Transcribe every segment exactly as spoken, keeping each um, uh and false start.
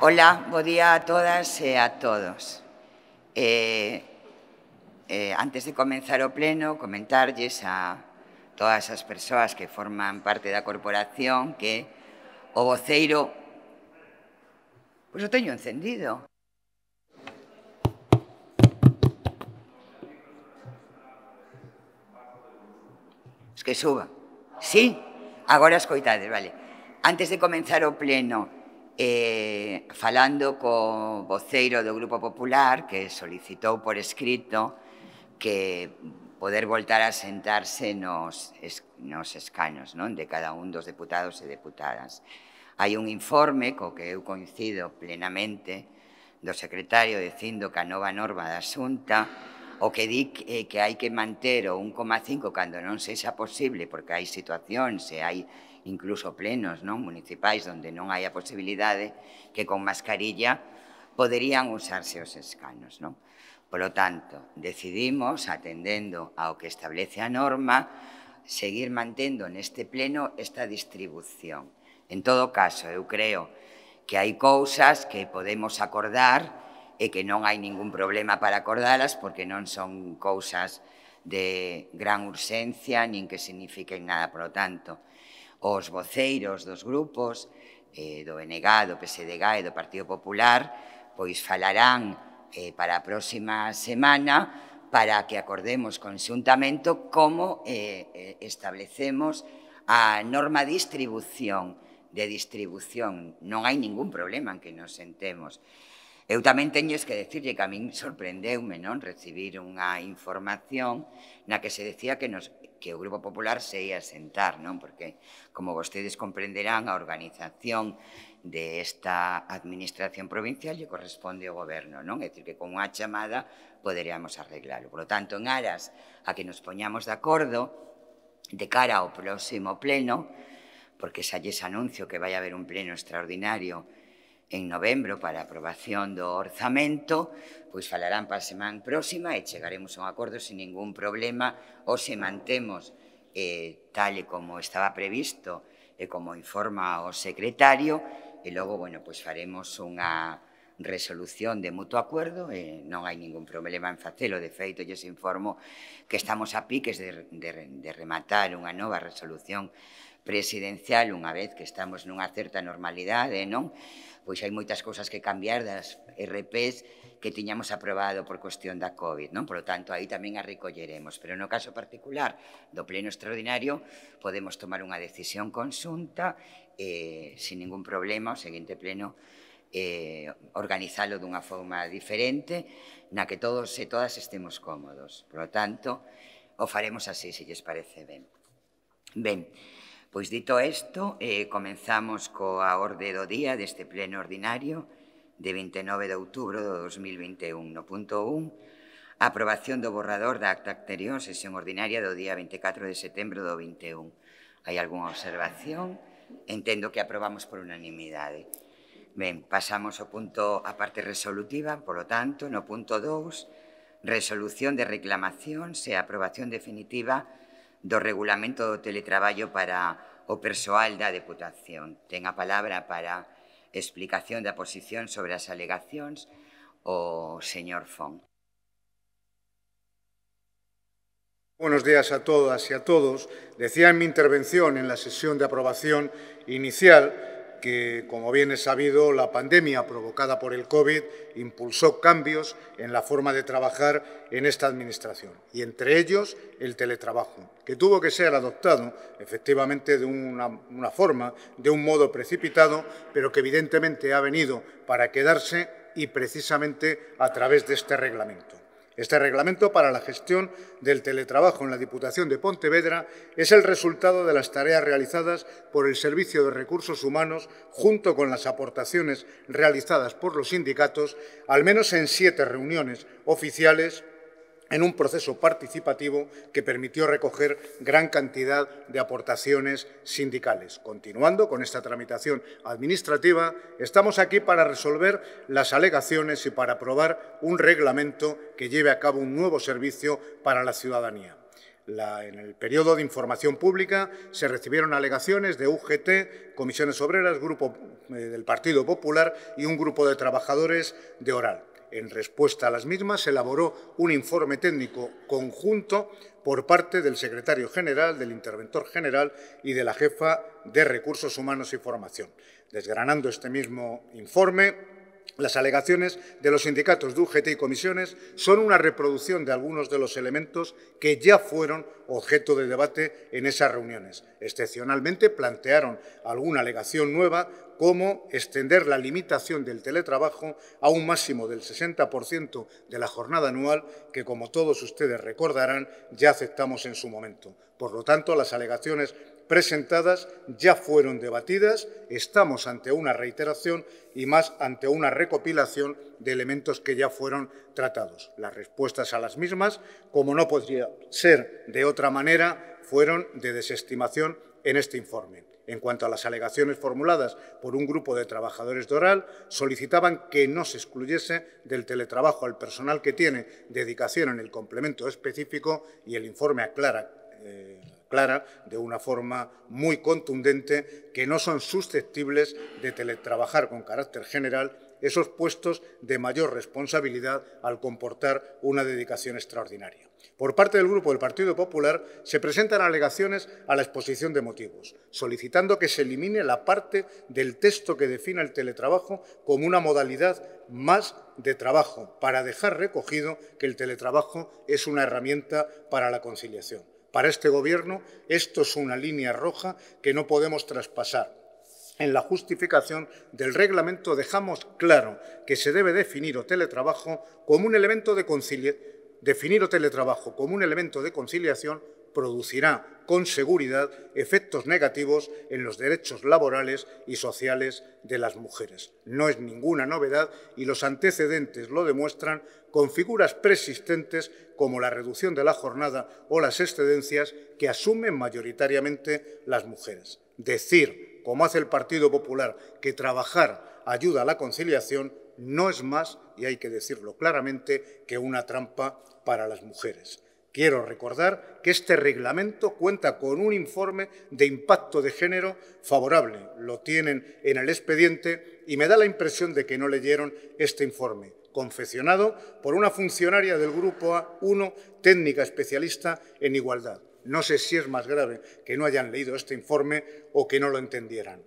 Ola, bo día a todas e a todos. Eh, eh, antes de comenzar o pleno, comentarlles a todas as persoas que forman parte da corporación que o voceiro, pois o teño encendido. Es que suba. Sí, agora escoitades, vale. Antes de comenzar o pleno, Eh, falando co voceiro do Grupo Popular, que solicitou por escrito que poder voltar a sentarse nos, es, nos escanos, non, de cada un dos deputados e deputadas. Hai un informe co que eu coincido plenamente do secretario dicindo que a nova norma da Xunta o que di que, que hai que manter o un coma cinco cando non sexa posible, porque hai situacións e hai incluso plenos, non, municipais onde non hai a posibilidade que con mascarilla poderían usarse os escanos, non? Polo tanto, decidimos, atendendo ao que establece a norma, seguir mantendo neste pleno esta distribución. En todo caso, eu creo que hai cousas que podemos acordar e que non hai ningún problema para acordalas porque non son cousas de gran urxencia nin que signifiquen nada. Polo tanto, os voceiros dos grupos, eh, do B N G, do P S D G e do Partido Popular, pois falarán eh, para a próxima semana para que acordemos conxuntamente como eh, establecemos a norma de distribución. De distribución non hai ningún problema en que nos sentemos. Eu tamén teñes que decirlle que a min sorprendeume, non, recibir unha información na que se decía que nos... que o Grupo Popular se ia sentar, non? Porque, como vostedes comprenderán, a organización desta administración provincial lle corresponde ao goberno, non? É dicir, que con unha chamada poderíamos arreglalo. Por lo tanto, en aras a que nos poñamos de acordo de cara ao próximo pleno, porque xa lles anuncio que vai haber un pleno extraordinario en novembro para a aprobación do orzamento, pois falarán para a semana próxima e chegaremos a un acordo sen ningún problema ou se mantemos eh, tal e como estaba previsto e como informa o secretario e logo, bueno, pois faremos unha resolución de mutuo acuerdo e non hai ningún problema en facelo. De feito, lles informo que estamos a piques de, de, de rematar unha nova resolución presidencial unha vez que estamos nunha certa normalidade, non? Pois hai moitas cousas que cambiar das R Pes que tiñamos aprobado por cuestión da COVID, non? Por lo tanto, aí tamén a recolleremos. Pero no caso particular do pleno extraordinario podemos tomar unha decisión conxunta eh, sin ningún problema o seguinte pleno Eh, organizalo dunha forma diferente na que todos e todas estemos cómodos. Por lo tanto, o faremos así, se lles parece ben. Ben, pois dito isto, eh, comenzamos coa orde do día deste pleno ordinario de vinte e nove de outubro do dos mil vinte e un. No punto un, aprobación do borrador da acta anterior, sesión ordinaria do día veinticuatro de setembro do vinte e un. Hai algunha observación? Entendo que aprobamos por unanimidade. Ben, pasamos ao punto a parte resolutiva, por lo tanto, no punto dos, resolución de reclamación e aprobación definitiva do regulamento do teletraballo para o persoal da Deputación. Ten a palabra para explicación da posición sobre as alegacións o señor Fon. Buenos días a todas y a todos. Decía en mi intervención en la sesión de aprobación inicial que, como bien es sabido, la pandemia provocada por el COVID impulsó cambios en la forma de trabajar en esta Administración, y entre ellos el teletrabajo, que tuvo que ser adoptado efectivamente de una, una forma, de un modo precipitado, pero que evidentemente ha venido para quedarse y precisamente a través de este reglamento. Este reglamento para la gestión del teletrabajo en la Diputación de Pontevedra es el resultado de las tareas realizadas por el Servicio de Recursos Humanos junto con las aportaciones realizadas por los sindicatos, al menos en siete reuniones oficiales, en un proceso participativo que permitió recoger gran cantidad de aportaciones sindicales. Continuando con esta tramitación administrativa, estamos aquí para resolver las alegaciones y para aprobar un reglamento que lleve a cabo un nuevo servicio para la ciudadanía. La, en el periodo de información pública se recibieron alegaciones de U G T, Comisiones Obreras, Grupo eh, del Partido Popular y un grupo de trabajadores de Oral. En respuesta a las mismas, se elaboró un informe técnico conjunto por parte del secretario general, del interventor general y de la jefa de Recursos Humanos y Formación. Desgranando este mismo informe, las alegaciones de los sindicatos de U G T y comisiones son una reproducción de algunos de los elementos que ya fueron objeto de debate en esas reuniones. Excepcionalmente, plantearon alguna alegación nueva, como extender la limitación del teletrabajo a un máximo del sesenta por ciento de la jornada anual, que, como todos ustedes recordarán, ya aceptamos en su momento. Por lo tanto, las alegaciones presentadas ya fueron debatidas, estamos ante una reiteración y más ante una recopilación de elementos que ya fueron tratados. Las respuestas a las mismas, como no podría ser de otra manera, fueron de desestimación en este informe. En cuanto a las alegaciones formuladas por un grupo de trabajadores de Oral, solicitaban que no se excluyese del teletrabajo al personal que tiene dedicación en el complemento específico, y el informe aclara, eh, aclara de una forma muy contundente que no son susceptibles de teletrabajar con carácter general esos puestos de mayor responsabilidad al comportar una dedicación extraordinaria. Por parte del Grupo del Partido Popular se presentan alegaciones a la exposición de motivos, solicitando que se elimine la parte del texto que defina el teletrabajo como una modalidad más de trabajo, para dejar recogido que el teletrabajo es una herramienta para la conciliación. Para este Gobierno, esto es una línea roja que no podemos traspasar. En la justificación del reglamento dejamos claro que se debe definir o teletrabajo como un elemento de conciliación. Definir o teletrabajo como un elemento de conciliación producirá con seguridad efectos negativos en los derechos laborales y sociales de las mujeres. No es ninguna novedad y los antecedentes lo demuestran, con figuras persistentes como la reducción de la jornada o las excedencias que asumen mayoritariamente las mujeres. Decir, como hace el Partido Popular, que trabajar ayuda a la conciliación no es más, y hay que decirlo claramente, que una trampa para las mujeres. Quiero recordar que este reglamento cuenta con un informe de impacto de género favorable. Lo tienen en el expediente y me da la impresión de que no leyeron este informe, confeccionado por una funcionaria del Grupo A uno, técnica especialista en igualdad. No sé si es más grave que no hayan leído este informe o que no lo entendieran.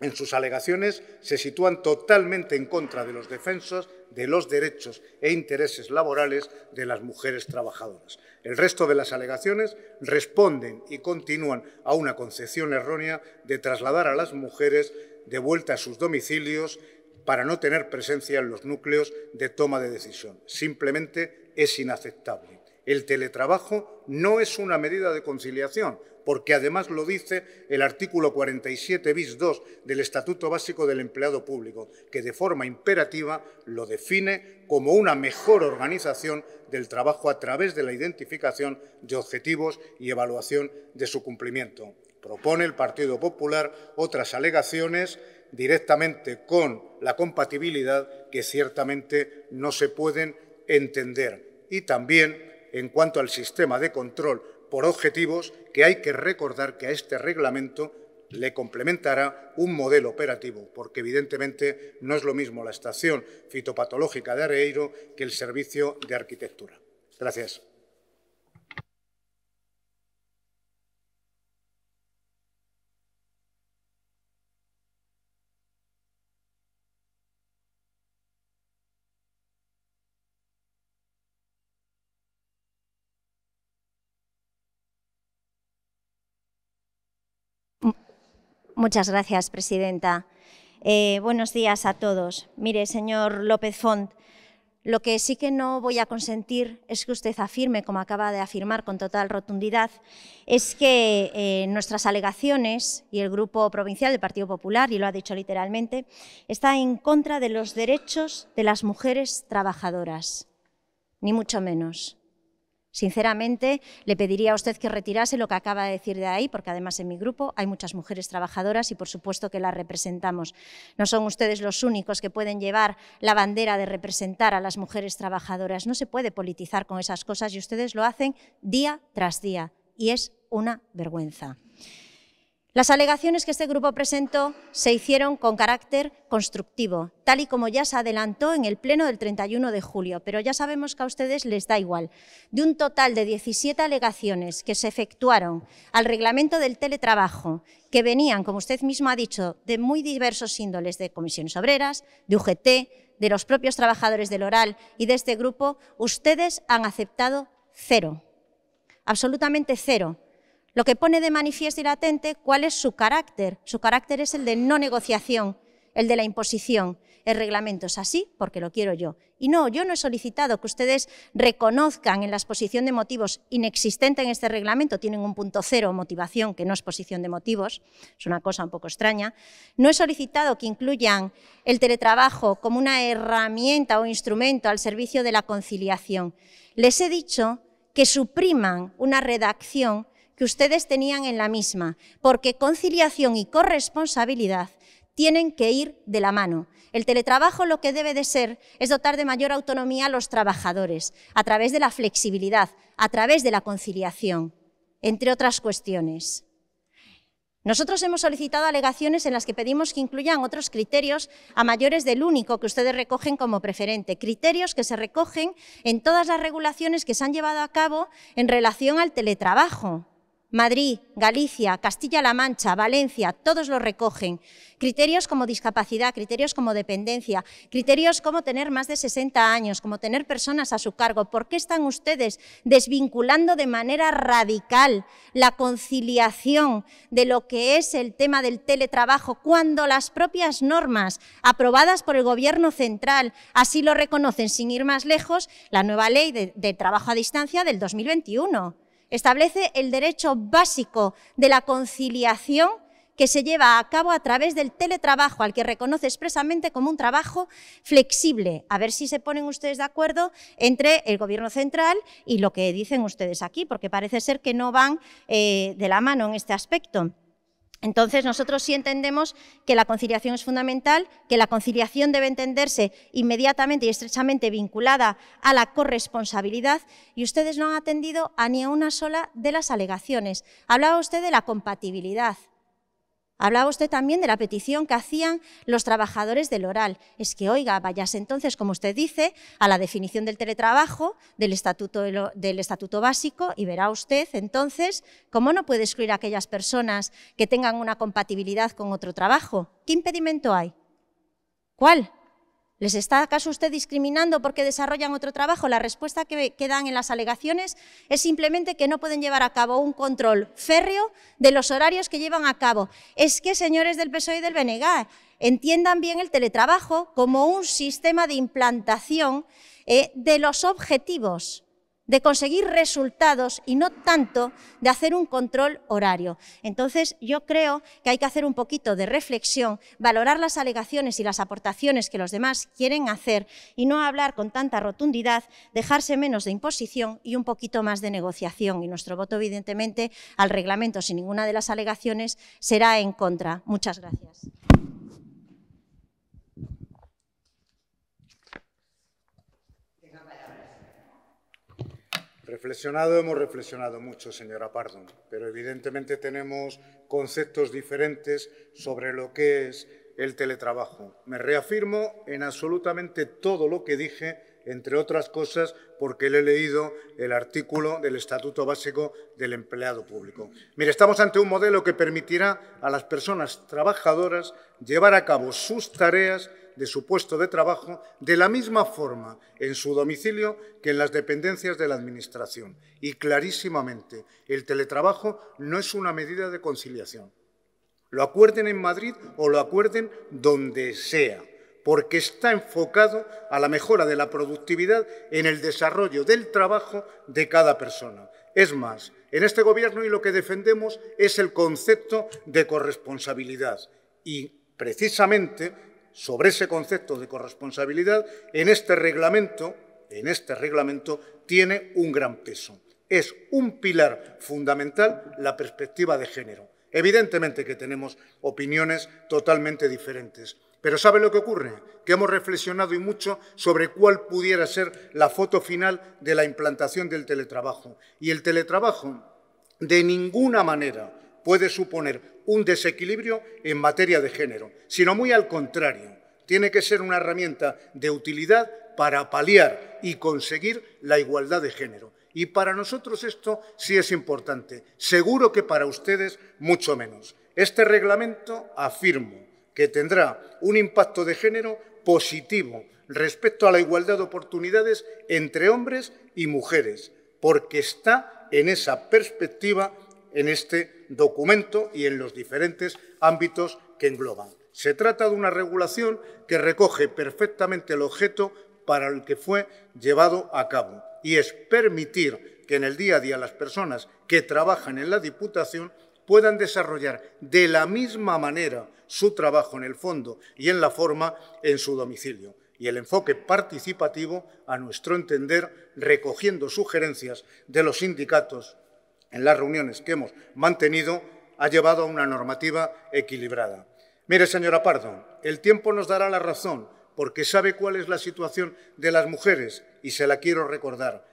En sus alegaciones se sitúan totalmente en contra de los defensores de los derechos e intereses laborales de las mujeres trabajadoras. El resto de las alegaciones responden y continúan a una concepción errónea de trasladar a las mujeres de vuelta a sus domicilios para no tener presencia en los núcleos de toma de decisión. Simplemente es inaceptable. El teletrabajo no es una medida de conciliación, porque además lo dice el artículo cuarenta y siete bis dos del Estatuto Básico del Empleado Público, que de forma imperativa lo define como una mejor organización del trabajo a través de la identificación de objetivos y evaluación de su cumplimiento. Propone el Partido Popular otras alegaciones directamente con la compatibilidad que ciertamente no se pueden entender. Y también en cuanto al sistema de control por objetivos, que hay que recordar que a este reglamento le complementará un modelo operativo, porque evidentemente no es lo mismo la estación fitopatológica de Areiro que el servicio de arquitectura. Gracias. Muchas gracias, presidenta. Eh, buenos días a todos. Mire, señor López Font, lo que sí que no voy a consentir es que usted afirme, como acaba de afirmar con total rotundidad, es que eh, nuestras alegaciones y el Grupo Provincial del Partido Popular, y lo ha dicho literalmente, está en contra de los derechos de las mujeres trabajadoras, ni mucho menos. Sinceramente, le pediría a usted que retirase lo que acaba de decir de ahí, porque además en mi grupo hay muchas mujeres trabajadoras y por supuesto que las representamos. No son ustedes los únicos que pueden llevar la bandera de representar a las mujeres trabajadoras. No se puede politizar con esas cosas y ustedes lo hacen día tras día y es una vergüenza. Las alegaciones que este grupo presentó se hicieron con carácter constructivo, tal y como ya se adelantó en el pleno del treinta y uno de julio, pero ya sabemos que a ustedes les da igual. De un total de diecisiete alegaciones que se efectuaron al reglamento del teletrabajo, que venían, como usted mismo ha dicho, de muy diversos índoles, de Comisiones Obreras, de U G T, de los propios trabajadores del Oral y de este grupo, ustedes han aceptado cero, absolutamente cero. Lo que pone de manifiesto y latente cuál es su carácter. Su carácter es el de no negociación, el de la imposición. El reglamento es así porque lo quiero yo. Y no, yo no he solicitado que ustedes reconozcan en la exposición de motivos inexistente en este reglamento, tienen un punto cero motivación que no es exposición de motivos, es una cosa un poco extraña. No he solicitado que incluyan el teletrabajo como una herramienta o instrumento al servicio de la conciliación. Les he dicho que supriman una redacción que ustedes tenían en la misma, porque conciliación y corresponsabilidad tienen que ir de la mano. El teletrabajo lo que debe de ser es dotar de mayor autonomía a los trabajadores, a través de la flexibilidad, a través de la conciliación, entre otras cuestiones. Nosotros hemos solicitado alegaciones en las que pedimos que incluyan otros criterios a mayores del único que ustedes recogen como preferente, criterios que se recogen en todas las regulaciones que se han llevado a cabo en relación al teletrabajo. Madrid, Galicia, Castilla-La Mancha, Valencia, todos lo recogen. Criterios como discapacidad, criterios como dependencia, criterios como tener más de sesenta años, como tener personas a su cargo. ¿Por qué están ustedes desvinculando de manera radical la conciliación de lo que es el tema del teletrabajo cuando las propias normas aprobadas por el Gobierno central así lo reconocen? Sin ir más lejos, la nueva ley de, de trabajo a distancia del dos mil veintiuno. Establece el derecho básico de la conciliación que se lleva a cabo a través del teletrabajo, al que reconoce expresamente como un trabajo flexible. A ver si se ponen ustedes de acuerdo entre el Gobierno central y lo que dicen ustedes aquí, porque parece ser que no van eh, de la mano en este aspecto. Entonces, nosotros sí entendemos que la conciliación es fundamental, que la conciliación debe entenderse inmediatamente y estrechamente vinculada a la corresponsabilidad y ustedes no han atendido a ni a una sola de las alegaciones. Hablaba usted de la compatibilidad. Hablaba usted también de la petición que hacían los trabajadores del Oral. Es que, oiga, váyase entonces, como usted dice, a la definición del teletrabajo, del Estatuto, del Estatuto Básico, y verá usted entonces cómo no puede excluir a aquellas personas que tengan una compatibilidad con otro trabajo. ¿Qué impedimento hay? ¿Cuál? ¿Les está acaso usted discriminando porque desarrollan otro trabajo? La respuesta que, que dan en las alegaciones es simplemente que no pueden llevar a cabo un control férreo de los horarios que llevan a cabo. Es que, señores del P S O E y del B N G, entiendan bien el teletrabajo como un sistema de implantación eh, de los objetivos, de conseguir resultados y no tanto de hacer un control horario. Entonces, yo creo que hay que hacer un poquito de reflexión, valorar las alegaciones y las aportaciones que los demás quieren hacer y no hablar con tanta rotundidad, dejarse menos de imposición y un poquito más de negociación. Y nuestro voto, evidentemente, al reglamento, sin ninguna de las alegaciones, será en contra. Muchas gracias. Reflexionado, hemos reflexionado mucho, señora Pardo, pero evidentemente tenemos conceptos diferentes sobre lo que es el teletrabajo. Me reafirmo en absolutamente todo lo que dije, entre otras cosas, porque le he leído el artículo del Estatuto Básico del Empleado Público. Mire, estamos ante un modelo que permitirá a las personas trabajadoras llevar a cabo sus tareas de su puesto de trabajo de la misma forma en su domicilio que en las dependencias de la Administración. Y clarísimamente, el teletrabajo no es una medida de conciliación. Lo acuerden en Madrid o lo acuerden donde sea, porque está enfocado a la mejora de la productividad en el desarrollo del trabajo de cada persona. Es más, en este Gobierno y lo que defendemos es el concepto de corresponsabilidad y, precisamente, sobre ese concepto de corresponsabilidad, en este reglamento, en este reglamento tiene un gran peso. es un pilar fundamental la perspectiva de género. Evidentemente que tenemos opiniones totalmente diferentes. Pero ¿sabe lo que ocurre? Que hemos reflexionado y mucho sobre cuál pudiera ser la foto final de la implantación del teletrabajo. Y el teletrabajo de ninguna manera puede suponer un desequilibrio en materia de género, sino muy al contrario. Tiene que ser una herramienta de utilidad para paliar y conseguir la igualdad de género. Y para nosotros esto sí es importante. Seguro que para ustedes mucho menos. Este reglamento afirmo que tendrá un impacto de género positivo respecto a la igualdad de oportunidades entre hombres y mujeres, porque está en esa perspectiva, en este documento y en los diferentes ámbitos que engloban. Se trata de una regulación que recoge perfectamente el objeto para el que fue llevado a cabo, y es permitir que en el día a día las personas que trabajan en la Diputación puedan desarrollar de la misma manera su trabajo en el fondo y en la forma en su domicilio. Y el enfoque participativo, a nuestro entender, recogiendo sugerencias de los sindicatos en las reuniones que hemos mantenido, ha llevado a una normativa equilibrada. Mire, señora Pardo, el tiempo nos dará la razón, porque sabe cuál es la situación de las mujeres y se la quiero recordar.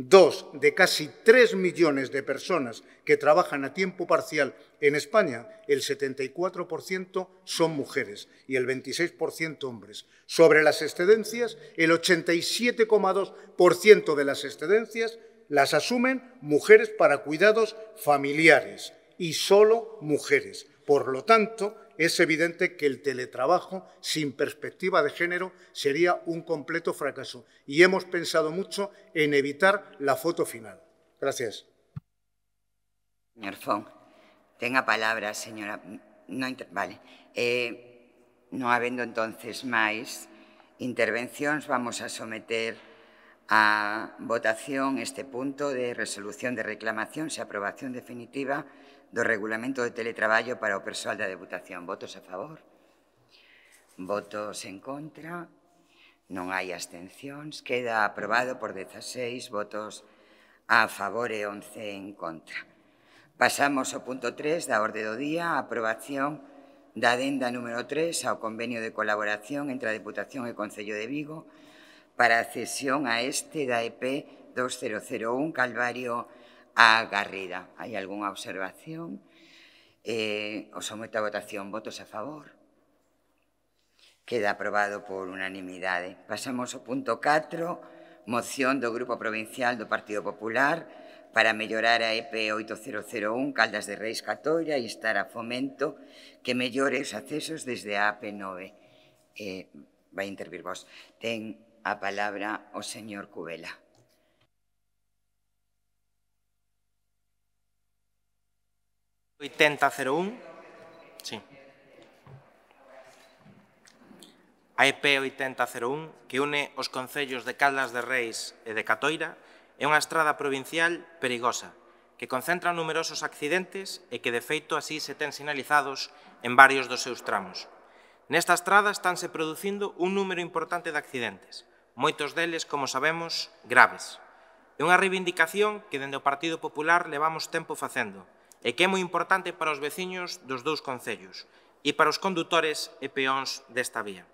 Dos de casi tres millones de personas que trabajan a tiempo parcial en España, el setenta y cuatro por ciento son mujeres y el veintiséis por ciento hombres. Sobre las excedencias, el ochenta y siete coma dos por ciento de las excedencias las asumen mujeres para cuidados familiares y solo mujeres. Por lo tanto, es evidente que el teletrabajo sin perspectiva de género sería un completo fracaso y hemos pensado mucho en evitar la foto final. Gracias. Señor Font, tenga palabra, señora. No, vale. Eh, no habendo entonces máis intervencións, vamos a someter a votación este punto de resolución de reclamación e aprobación definitiva do Regulamento de Teletraballo para o persoal da Deputación. Votos a favor? Votos en contra? Non hai abstencións. Queda aprobado por dieciséis votos a favor e once en contra. Pasamos ao punto tres da orde do día, a aprobación da adenda número tres ao Convenio de Colaboración entre a Deputación e o Concello de Vigo para a cesión a este da E P dos mil cero uno Calvario a Garrida. ¿Hay alguna observación? Eh, os someto a votación. ¿Votos a favor? Queda aprobado por unanimidade. Pasamos ao punto cuatro, moción do Grupo Provincial do Partido Popular para mellorar a E P oito mil cero uno Caldas de Reis Catoira e instar a Fomento que mellore os accesos desde a A P nueve. Eh, vai intervir vos. Ten a palabra o señor Cubela. oito mil cero uno, sí. A E P oito mil cero uno, que une os concellos de Caldas de Reis e de Catoira, é unha estrada provincial perigosa, que concentra numerosos accidentes e que, de feito, así se ten sinalizados en varios dos seus tramos. Nesta estrada estánse producindo un número importante de accidentes, moitos deles, como sabemos, graves. É unha reivindicación que, dende o Partido Popular, levamos tempo facendo, e que é moi importante para os veciños dos dous concellos e para os condutores e peóns desta vía.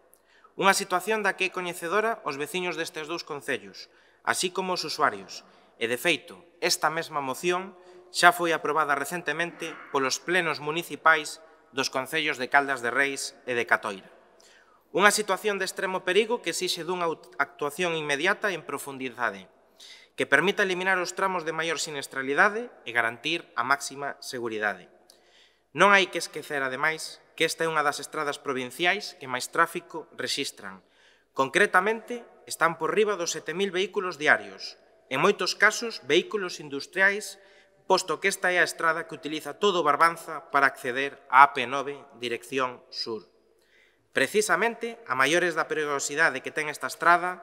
Unha situación da que é coñecedora os veciños destes dous concellos, así como os usuarios, e, de feito, esta mesma moción xa foi aprobada recentemente polos plenos municipais dos concellos de Caldas de Reis e de Catoira. Unha situación de extremo perigo que exixe dunha actuación inmediata en profundidade, que permita eliminar os tramos de maior siniestralidade e garantir a máxima seguridade. Non hai que esquecer, ademais, que esta é unha das estradas provinciais que máis tráfico rexistran. Concretamente, están por riba dos sete mil vehículos diarios, en moitos casos vehículos industriais, posto que esta é a estrada que utiliza todo o Barbanza para acceder á A P nueve dirección sur. Precisamente, a maiores da perigosidade que ten esta estrada,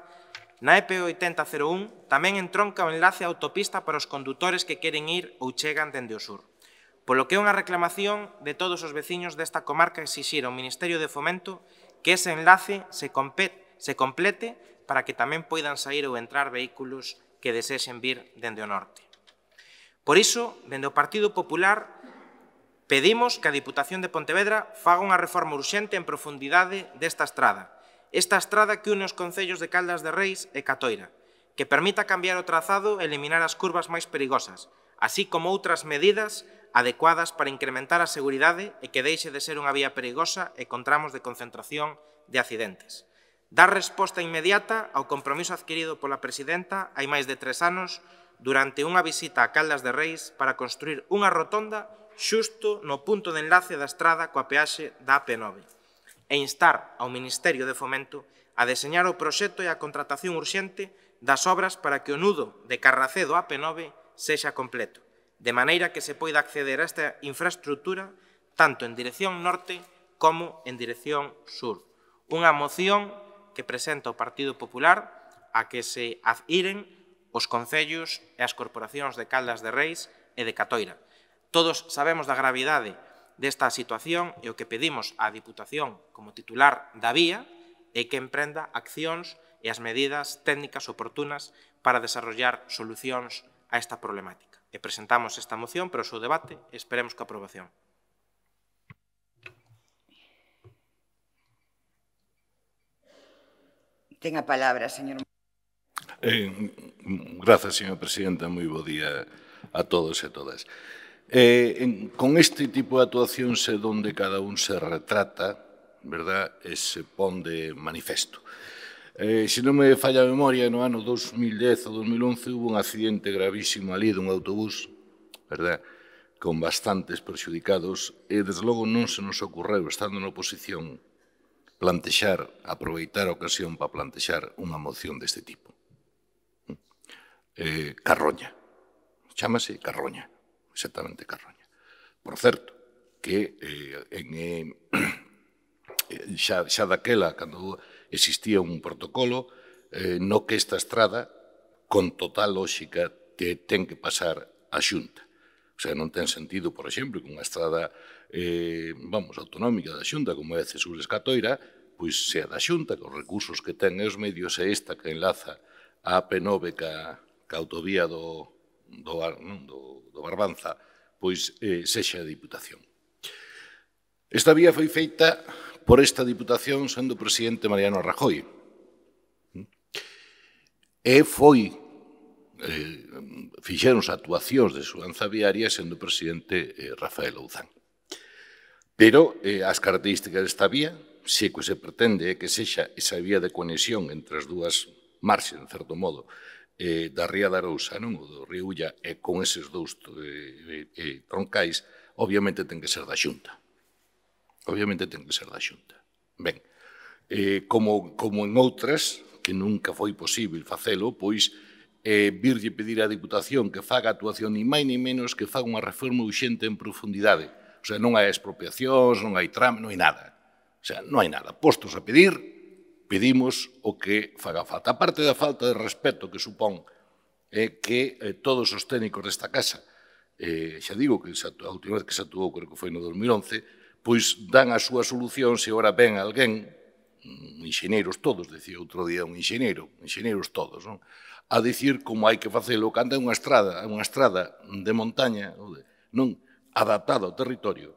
na E P oito mil cero uno tamén entronca o enlace a autopista para os condutores que queren ir ou chegan dende o sur, polo que é unha reclamación de todos os veciños desta comarca exixir ao Ministerio de Fomento que ese enlace se, se complete para que tamén poidan saír ou entrar vehículos que desexen vir dende o norte. Por iso, dende o Partido Popular, pedimos que a Diputación de Pontevedra faga unha reforma urxente en profundidade desta estrada. Esta estrada que une os concellos de Caldas de Reis e Catoira, que permita cambiar o trazado e eliminar as curvas máis perigosas, así como outras medidas adecuadas para incrementar a seguridade e que deixe de ser unha vía perigosa e con tramos de concentración de accidentes. Dar resposta inmediata ao compromiso adquirido pola presidenta hai máis de tres anos durante unha visita a Caldas de Reis para construir unha rotonda xusto no punto de enlace da estrada coa peaxe da A P nove e instar ao Ministerio de Fomento a deseñar o proxecto e a contratación urxente das obras para que o nudo de Carracedo A P nove sexa completo, de maneira que se poida acceder a esta infraestructura tanto en dirección norte como en dirección sur. Unha moción que presenta o Partido Popular a que se adhiren os concellos e as corporacións de Caldas de Reis e de Catoira. Todos sabemos da gravidade desta situación e o que pedimos á Diputación como titular da vía é que emprenda accións e as medidas técnicas oportunas para desarrollar solucións a esta problemática. E presentamos esta moción, pero o seu debate esperemos que aprobación. Ten a palabra, señor. Eh, gracias, señora presidenta. Moi bo día a todos e todas. Eh, en, con este tipo de actuacións é onde cada un se retrata, ¿verdad?, e se pon de manifesto. Eh, se non me falla a memoria, no ano dos mil dez ou dos mil once hubo un accidente gravísimo ali dun autobús, ¿verdad?, con bastantes perxudicados, e desde logo non se nos ocorreu, estando na oposición, plantexar, aproveitar a ocasión para plantexar unha moción deste tipo. Eh, carroña, chámase carroña, exactamente carroña. Por certo, que eh, en, eh, xa, xa daquela, cando existía un protocolo eh, no que esta estrada, con total lógica, te ten que pasar a Xunta. O sea, non ten sentido, por exemplo, que unha estrada eh, vamos, autonómica da Xunta, como é a Cesures Catoira, pois sea da Xunta, que os recursos que ten e os medios é esta que enlaza a A P nove ca, ca autovía do, do, non, do, do Barbanza, pois eh, sexa a Diputación. Esta vía foi feita por esta Diputación sendo o presidente Mariano Rajoy. E foi, eh, fixeron as actuacións de seguranza viaria sendo o presidente eh, Rafael Louzán. Pero eh, as características desta vía, se que se pretende é que sexa esa vía de conexión entre as dúas marxes, en certo modo, eh, da Ría da Arousa, non o do Río Ulla, e con eses dous eh, eh, troncais, obviamente ten que ser da Xunta. Obviamente ten que ser da Xunta. Ben, eh, como, como en outras, que nunca foi posible facelo, pois eh, virlle pedir á Diputación que faga actuación ni máis ni menos que faga unha reforma urxente en profundidade. O sea, non hai expropiacións, non hai tram, non hai nada. O sea, non hai nada. Postos a pedir, pedimos o que faga falta. A parte da falta de respeto que supón eh, que eh, todos os técnicos desta casa, eh, xa digo que a última vez que se atuou, creo que foi no dos mil once, pois dan as súas solucións e agora ven alguén, enxeñeiros todos, decía outro día un enxeñeiro, enxeñeiros todos, non? A dicir como hai que facelo, cando é unha estrada, unha estrada de montaña, non adaptada ao territorio.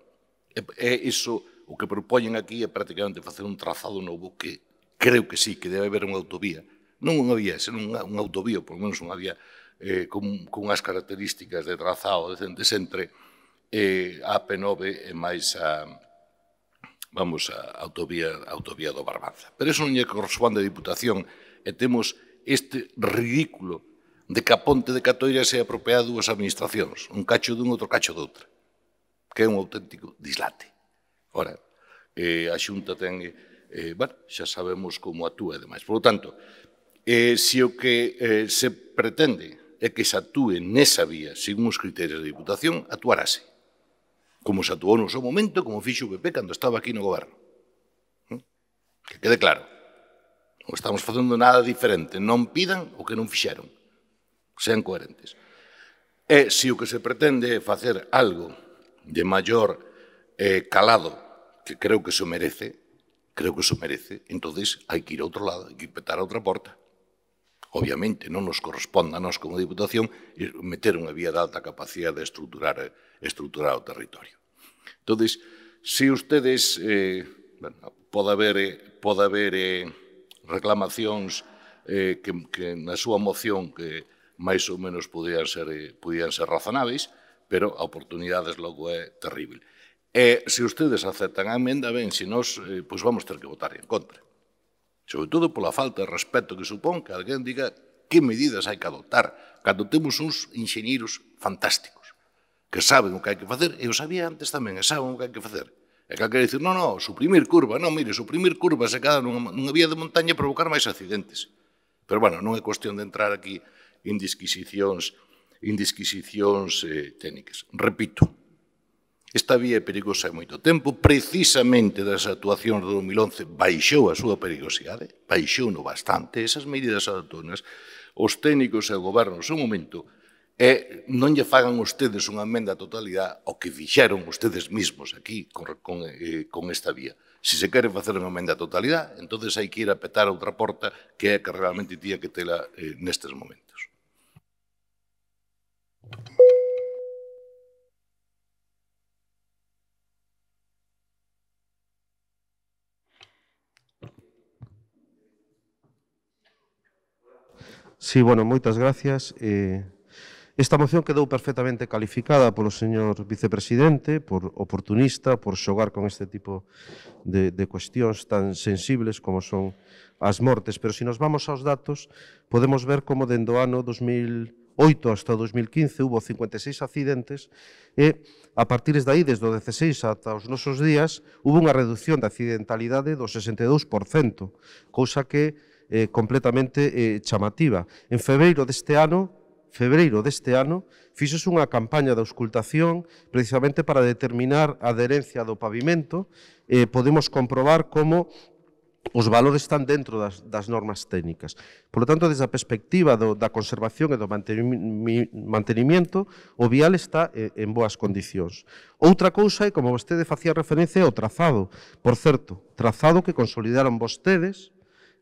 É iso o que propoñen aquí é prácticamente facer un trazado novo que creo que sí, que debe haber unha autovía, non unha vía, senón unha, unha autovía, por lo menos unha vía eh, con, con as características de trazado decentes entre Eh, a AP nove e máis a, vamos, a autovía, a autovía do Barbanza. Pero iso non lle corresponde a Diputación e temos este ridículo de que a ponte de Catoira se apropea dúas administracións, un cacho dun, outro cacho doutra, que é un auténtico dislate. Ora, eh, a Xunta ten, eh, bueno, xa sabemos como actúa e demais. Por lo tanto, eh, se o que eh, se pretende é que se actúe nesa vía, segundo os criterios da Diputación, actuarase. Como se atuou no seu momento, como fixo o P P cando estaba aquí no goberno. Que quede claro, non estamos facendo nada diferente, non pidan o que non fixeron, sean coherentes. E se o que se pretende é facer algo de maior eh, calado, que creo que se merece, creo que se merece, entonces hai que ir a outro lado, hai que petar a outra porta. obviamente non nos corresponde a nós como Diputación meter unha vía de alta capacidade de estruturar, estruturar o territorio. Entón, se ustedes, eh, bueno, pode haber, eh, pode haber eh, reclamacións eh, que, que na súa moción que máis ou menos podían ser, eh, podían ser razonáveis, pero a oportunidades logo é terrible. E se ustedes aceptan a emenda, ben, se nós, eh, pois vamos ter que votar en contra. Sobre todo pola falta de respeto que supón que alguén diga que medidas hai que adoptar, cando temos uns enxeñeiros fantásticos, que saben o que hai que facer, e o sabía antes tamén, e saben o que hai que facer. E que quer dicir, non, non, suprimir curva, non, mire, suprimir curva se cada nunha, nunha vía de montaña provocar máis accidentes. Pero, bueno, non é cuestión de entrar aquí en disquisicións, en disquisicións eh, técnicas. Repito, esta vía é perigosa hai moito tempo, precisamente das actuacións de dos mil once baixou a súa perigosidade, baixou no bastante, esas medidas autónomas, os técnicos e o goberno son un momento, e non lle fagan ustedes unha emenda a totalidade ao que fixeron ustedes mismos aquí con, con, eh, con esta vía. Se se quere facer unha emenda a totalidade, entón hai que ir a petar a outra porta que é que realmente tía que tela eh, nestes momentos. Sí, bueno, moitas gracias. Eh, esta moción quedou perfectamente calificada polo señor vicepresidente, por oportunista, por xogar con este tipo de, de cuestións tan sensibles como son as mortes. Pero se nos vamos aos datos, podemos ver como dende o ano dos mil oito hasta o dos mil quince hubo cincuenta y seis accidentes e a partir de aí, desde o dezasseis ata os nosos días, hubo unha reducción da accidentalidade do sesenta y dos por cento, cousa que Eh, completamente eh, chamativa. En febreiro deste ano, febreiro deste ano, fixose unha campaña de auscultación precisamente para determinar a adherencia do pavimento. Eh, podemos comprobar como os valores están dentro das, das normas técnicas. Por lo tanto, desde a perspectiva do, da conservación e do mantenimiento, o vial está eh, en boas condicións. Outra cousa é, como vostede facía referencia, o trazado. Por certo, trazado que consolidaron vostedes.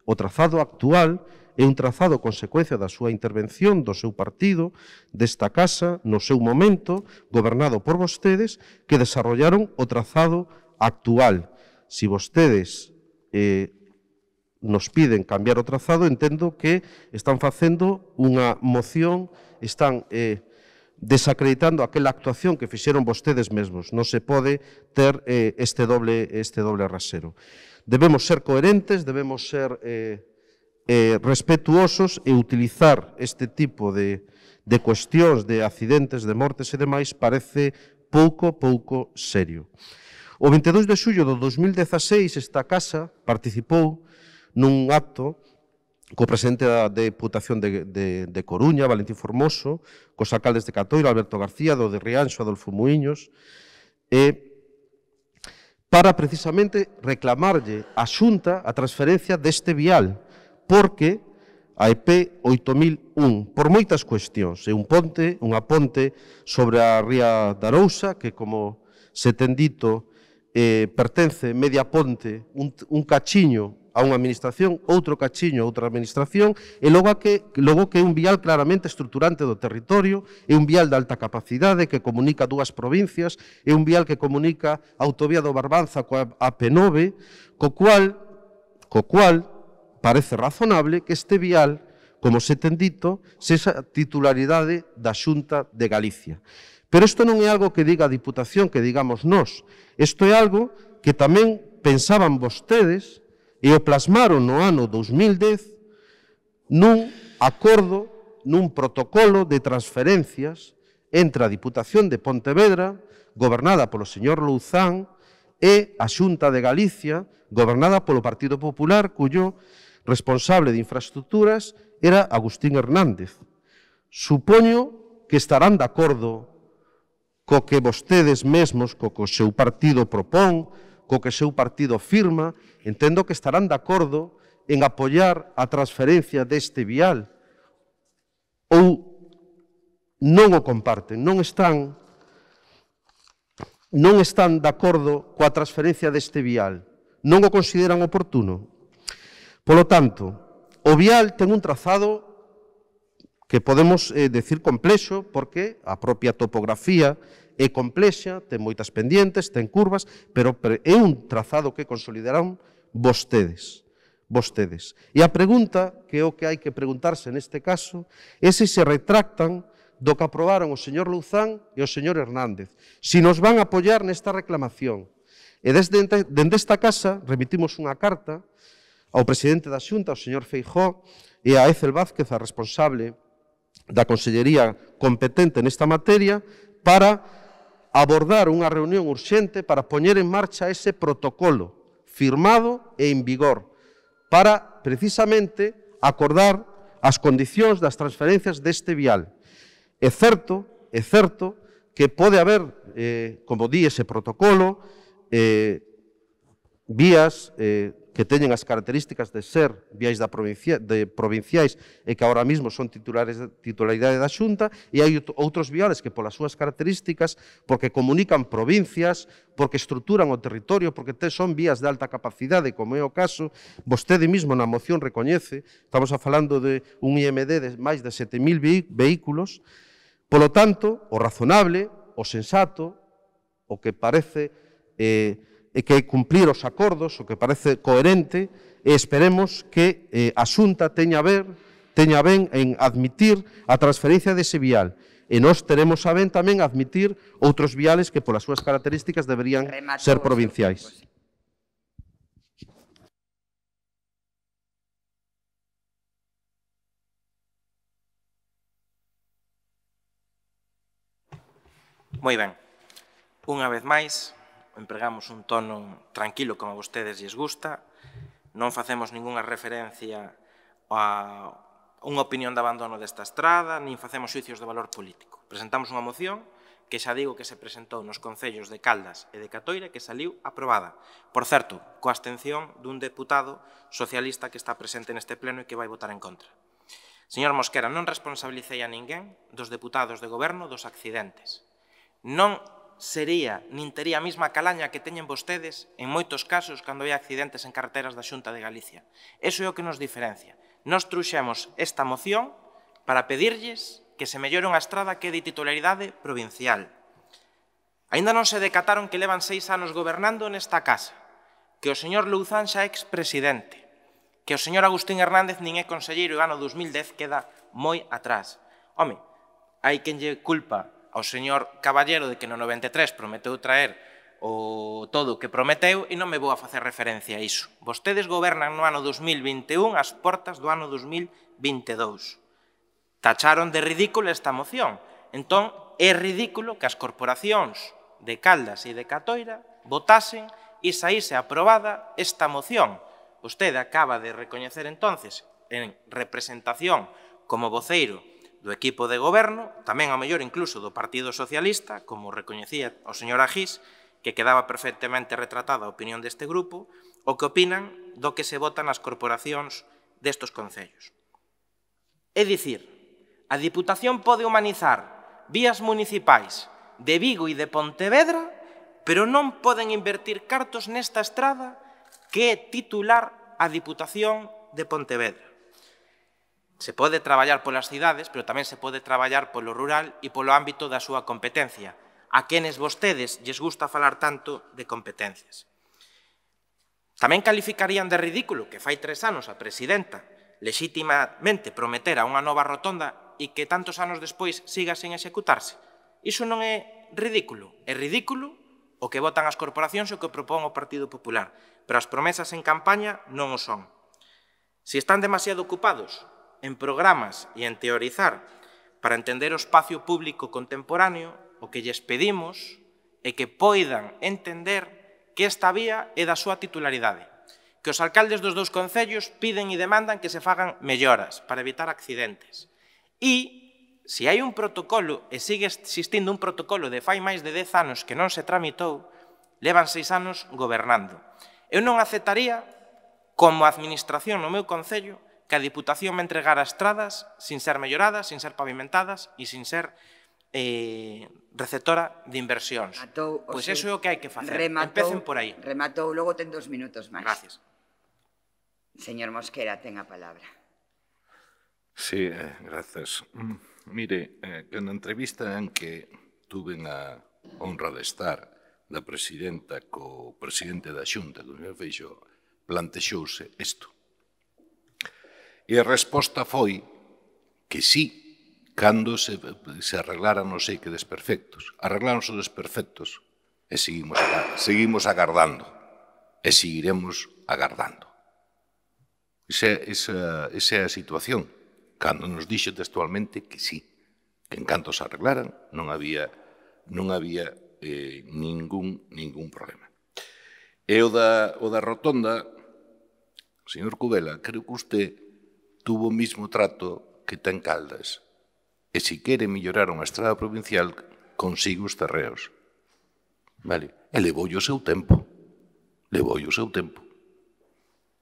O trazado actual é un trazado consecuencia da súa intervención do seu partido, desta casa, no seu momento, gobernado por vostedes, que desarrollaron o trazado actual. Se vostedes eh, nos piden cambiar o trazado, entendo que están facendo unha moción, están eh, desacreditando aquela actuación que fixeron vostedes mesmos. Non se pode ter eh, este doble, este doble rasero. Debemos ser coherentes, debemos ser eh, eh, respetuosos e utilizar este tipo de, de cuestións, de accidentes, de mortes e demais, parece pouco, pouco serio. O veintidós de xullo do dos mil dieciséis, esta casa participou nun acto co presidente da Diputación de, de, de Coruña, Valentín Formoso, cos alcaldes de Catoira, Alberto García, do de Rianxo, Adolfo Muíños, e para precisamente reclamarlle á Xunta a transferencia deste vial, porque a E P oito mil un, por moitas cuestións, é un ponte, unha ponte sobre a Ría da Arousa, que como se ten dito, eh, pertence media ponte, un, un cachiño a unha administración, outro cachiño a outra administración, e logo que, logo que é un vial claramente estruturante do territorio, é un vial de alta capacidade que comunica dúas provincias, é un vial que comunica a autovía do Barbanza coa A P nove, co cual, co cual parece razonable que este vial, como se ten dito, sexa titularidade da Xunta de Galicia. Pero isto non é algo que diga a Diputación, que digamos nós, isto é algo que tamén pensaban vostedes e o plasmaron no ano dos mil dez nun acordo, nun protocolo de transferencias entre a Diputación de Pontevedra, gobernada polo señor Louzán, e a Xunta de Galicia, gobernada polo Partido Popular, cuyo responsable de infraestructuras era Agustín Hernández. Supoño que estarán de acordo co que vostedes mesmos, co que o seu partido propón, co que seu partido firma, entendo que estarán de acordo en apoiar a transferencia deste vial ou non o comparten, non están non están de acordo coa transferencia deste vial, non o consideran oportuno. Polo tanto, o vial ten un trazado que podemos eh, decir complexo porque a propia topografía é complexa, ten moitas pendientes, ten curvas, pero é un trazado que consolidaron vostedes. vostedes. E a pregunta que é o que hai que preguntarse neste caso é se se retractan do que aprobaron o señor Louzán e o señor Hernández, se nos van a apoiar nesta reclamación. E desde, dende esta casa remitimos unha carta ao presidente da Xunta, ao señor Feijóo, e a Ezel Vázquez, a responsable da consellería competente nesta materia, para abordar unha reunión urxente para poñer en marcha ese protocolo firmado e en vigor para, precisamente, acordar as condicións das transferencias deste vial. É certo, é certo que pode haber, eh, como di ese protocolo, eh, vías eh, que teñen as características de ser viais da provincia, de provinciais e que agora mesmo son titulares de titularidade da Xunta, e hai outros viales que polas súas características, porque comunican provincias, porque estruturan o territorio, porque son vías de alta capacidade, como é o caso, vostede mesmo na moción recoñece, estamos a falando de un I M D de máis de sete mil vehículos, polo tanto, o razonable, o sensato, o que parece... Eh, e que cumplir os acordos, o que parece coherente, e esperemos que eh, a Xunta teña, ver, teña ben en admitir a transferencia dese vial. E nós teremos a ben tamén admitir outros viales que polas súas características deberían Remato ser provinciais. Vos. Moi ben. Unha vez máis, empregamos un tono tranquilo, como a vostedes lles gusta, non facemos ningunha referencia a unha opinión de abandono desta estrada, nin facemos xuicios de valor político. Presentamos unha moción que xa digo que se presentou nos concellos de Caldas e de Catoira, que saliu aprobada. Por certo, coa abstención dun deputado socialista que está presente neste pleno e que vai votar en contra. Señor Mosquera, non responsabilicei a ninguén dos deputados de goberno dos accidentes. Non sería nin tería a mesma calaña que teñen vostedes en moitos casos cando hai accidentes en carreteras da Xunta de Galicia. Eso é o que nos diferencia. Nos trouxemos esta moción para pedirlles que se mellore unha estrada que é de titularidade provincial. Aínda non se decataron que levan seis anos gobernando nesta casa, que o señor Louzán xa é expresidente, que o señor Agustín Hernández nin é conselleiro e o ano dous mil dez queda moi atrás. Home, hai quen lle culpa ao señor Caballero de que no noventa e tres prometeu traer o todo o que prometeu e non me vou a facer referencia a iso. Vostedes gobernan no ano dos mil vinte e un as portas do ano dos mil vinte e dous. Tacharon de ridícula esta moción. Entón, é ridículo que as corporacións de Caldas e de Catoira votasen e saíse aprobada esta moción. Vostede acaba de recoñecer entonces, en representación como voceiro do equipo de goberno, tamén a mellor incluso do Partido Socialista, como recoñecía o señor Agís, que quedaba perfectamente retratada a opinión deste grupo, o que opinan do que se votan as corporacións destos concellos. É dicir, a Diputación pode humanizar vías municipais de Vigo e de Pontevedra, pero non poden invertir cartos nesta estrada que é titular a Diputación de Pontevedra. Se pode traballar polas cidades, pero tamén se pode traballar polo rural e polo ámbito da súa competencia, a quenes vostedes lles gusta falar tanto de competencias. Tamén calificarían de ridículo que fai tres anos a presidenta lexítimamente prometera unha nova rotonda e que tantos anos despois siga sen executarse. Iso non é ridículo. É ridículo o que votan as corporacións e o que propón o Partido Popular, pero as promesas en campaña non o son. Se están demasiado ocupados en programas e en teorizar para entender o espacio público contemporáneo, o que lles pedimos é que poidan entender que esta vía é da súa titularidade, que os alcaldes dos dous concellos piden e demandan que se fagan melloras para evitar accidentes. E, se hai un protocolo, e sigue existindo un protocolo de fai máis de dez anos que non se tramitou, levan seis anos gobernando. Eu non aceptaría, como administración no meu concello, que a Diputación me entregara estradas sin ser melloradas, sin ser pavimentadas e sin ser eh, receptora de inversións. Rematou, pois iso é o que hai que facer. Rematou, empecen por aí. Rematou, logo ten dos minutos máis. Gracias. Señor Mosquera, ten a palabra. Sí, eh, gracias. Mm, mire, eh, que na entrevista en que tuve a honra de estar da presidenta co presidente da Xunta, do señor Feijóo, plantexouse isto. E a resposta foi que sí, cando se, se arreglaran non sei que desperfectos. Arregláronse os desperfectos e seguimos, seguimos agardando. E seguiremos agardando. Esa, esa, esa é a situación. Cando nos dixo textualmente que sí, que en canto se arreglaran non había, non había Eh, ningún, ningún problema. E o da, o da rotonda, señor Cubela, creo que usted tuvo o mismo trato que ten Caldas. E se quere mellorar unha estrada provincial, consigue os terreos. Vale? E levoulle o seu tempo. Levoulle o seu tempo.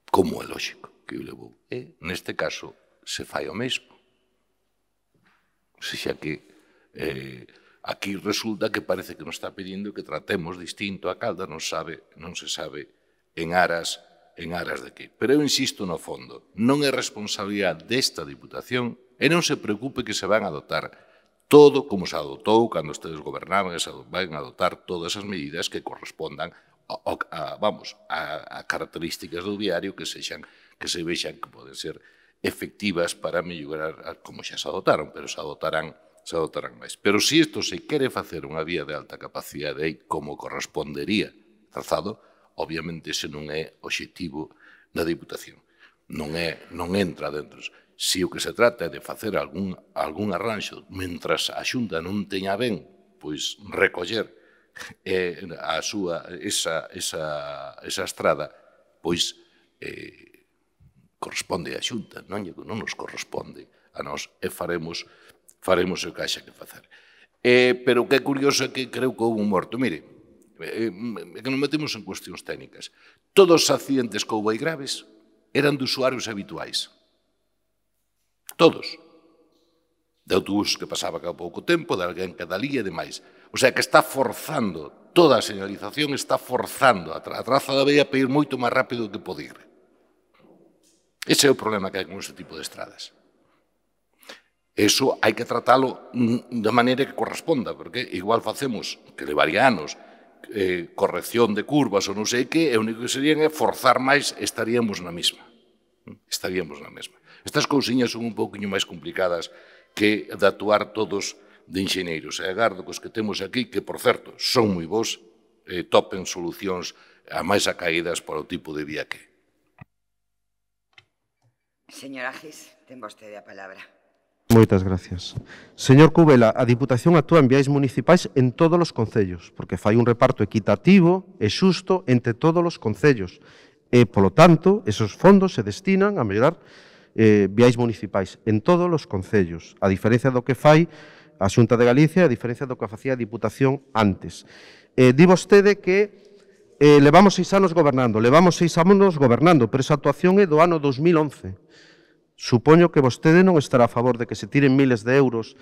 Como é lógico que o levou. E neste caso, se fai o mesmo. Se xa que... Eh, Aquí resulta que parece que nos está pedindo que tratemos distinto a Caldas, non sabe, non se sabe en aras en aras de que. Pero eu insisto no fondo, non é responsabilidade desta Diputación e non se preocupe que se van a adotar todo como se adotou cando ustedes gobernaban, se van a adotar todas as medidas que correspondan a, a, vamos, a, a características do diario que sexan, que se vexan que poden ser efectivas para mellorar como xa se adotaron, pero se adotarán se adotarán máis. Pero se isto se quere facer unha vía de alta capacidade aí como correspondería trazado, obviamente ese non é obxectivo da Diputación. Non é, non entra dentro. Se o que se trata é de facer algún, algún arranxo, mentras a Xunta non teña ben, pois recoller eh, a súa, esa, esa, esa estrada, pois eh, corresponde a Xunta, non, non nos corresponde a nós e faremos faremos o que haxa que facer. Eh, pero o que é curioso é que creo que houve un morto. Mire, eh, que non metemos en cuestións técnicas. Todos os accidentes que houve aí graves eran de usuarios habituais. Todos. De autobús que pasaba cada pouco tempo, de alguén que dalía e demais. O sea, que está forzando, toda a señalización está forzando a traza da vía para ir moito máis rápido do que pode ir. Ese é o problema que hai con este tipo de estradas. Eso hai que tratalo da maneira que corresponda, porque igual facemos, que levaría anos, eh, corrección de curvas ou non sei que, e o único que serían é forzar máis, estaríamos na mesma. Estaríamos na mesma. Estas cousiñas son un pouquinho máis complicadas que de actuar todos de enxeñeiros. E agardo que os que temos aquí, que, por certo, son moi bons, eh, topen solucións a máis acaídas para o tipo de vía que. Señora Gis, ten vostede a palabra. Moitas gracias. Señor Cubela, a Diputación actúa en viais municipais en todos os concellos, porque fai un reparto equitativo e xusto entre todos os concellos. E, polo tanto, esos fondos se destinan a mellorar eh, viais municipais en todos os concellos, a diferencia do que fai a Xunta de Galicia, a diferencia do que facía a Diputación antes. Eh, di vostede que eh, levamos seis anos gobernando, levamos seis anos gobernando, pero esa actuación é do ano dos mil once. Supoño que vostede non estará a favor de que se tiren miles de euros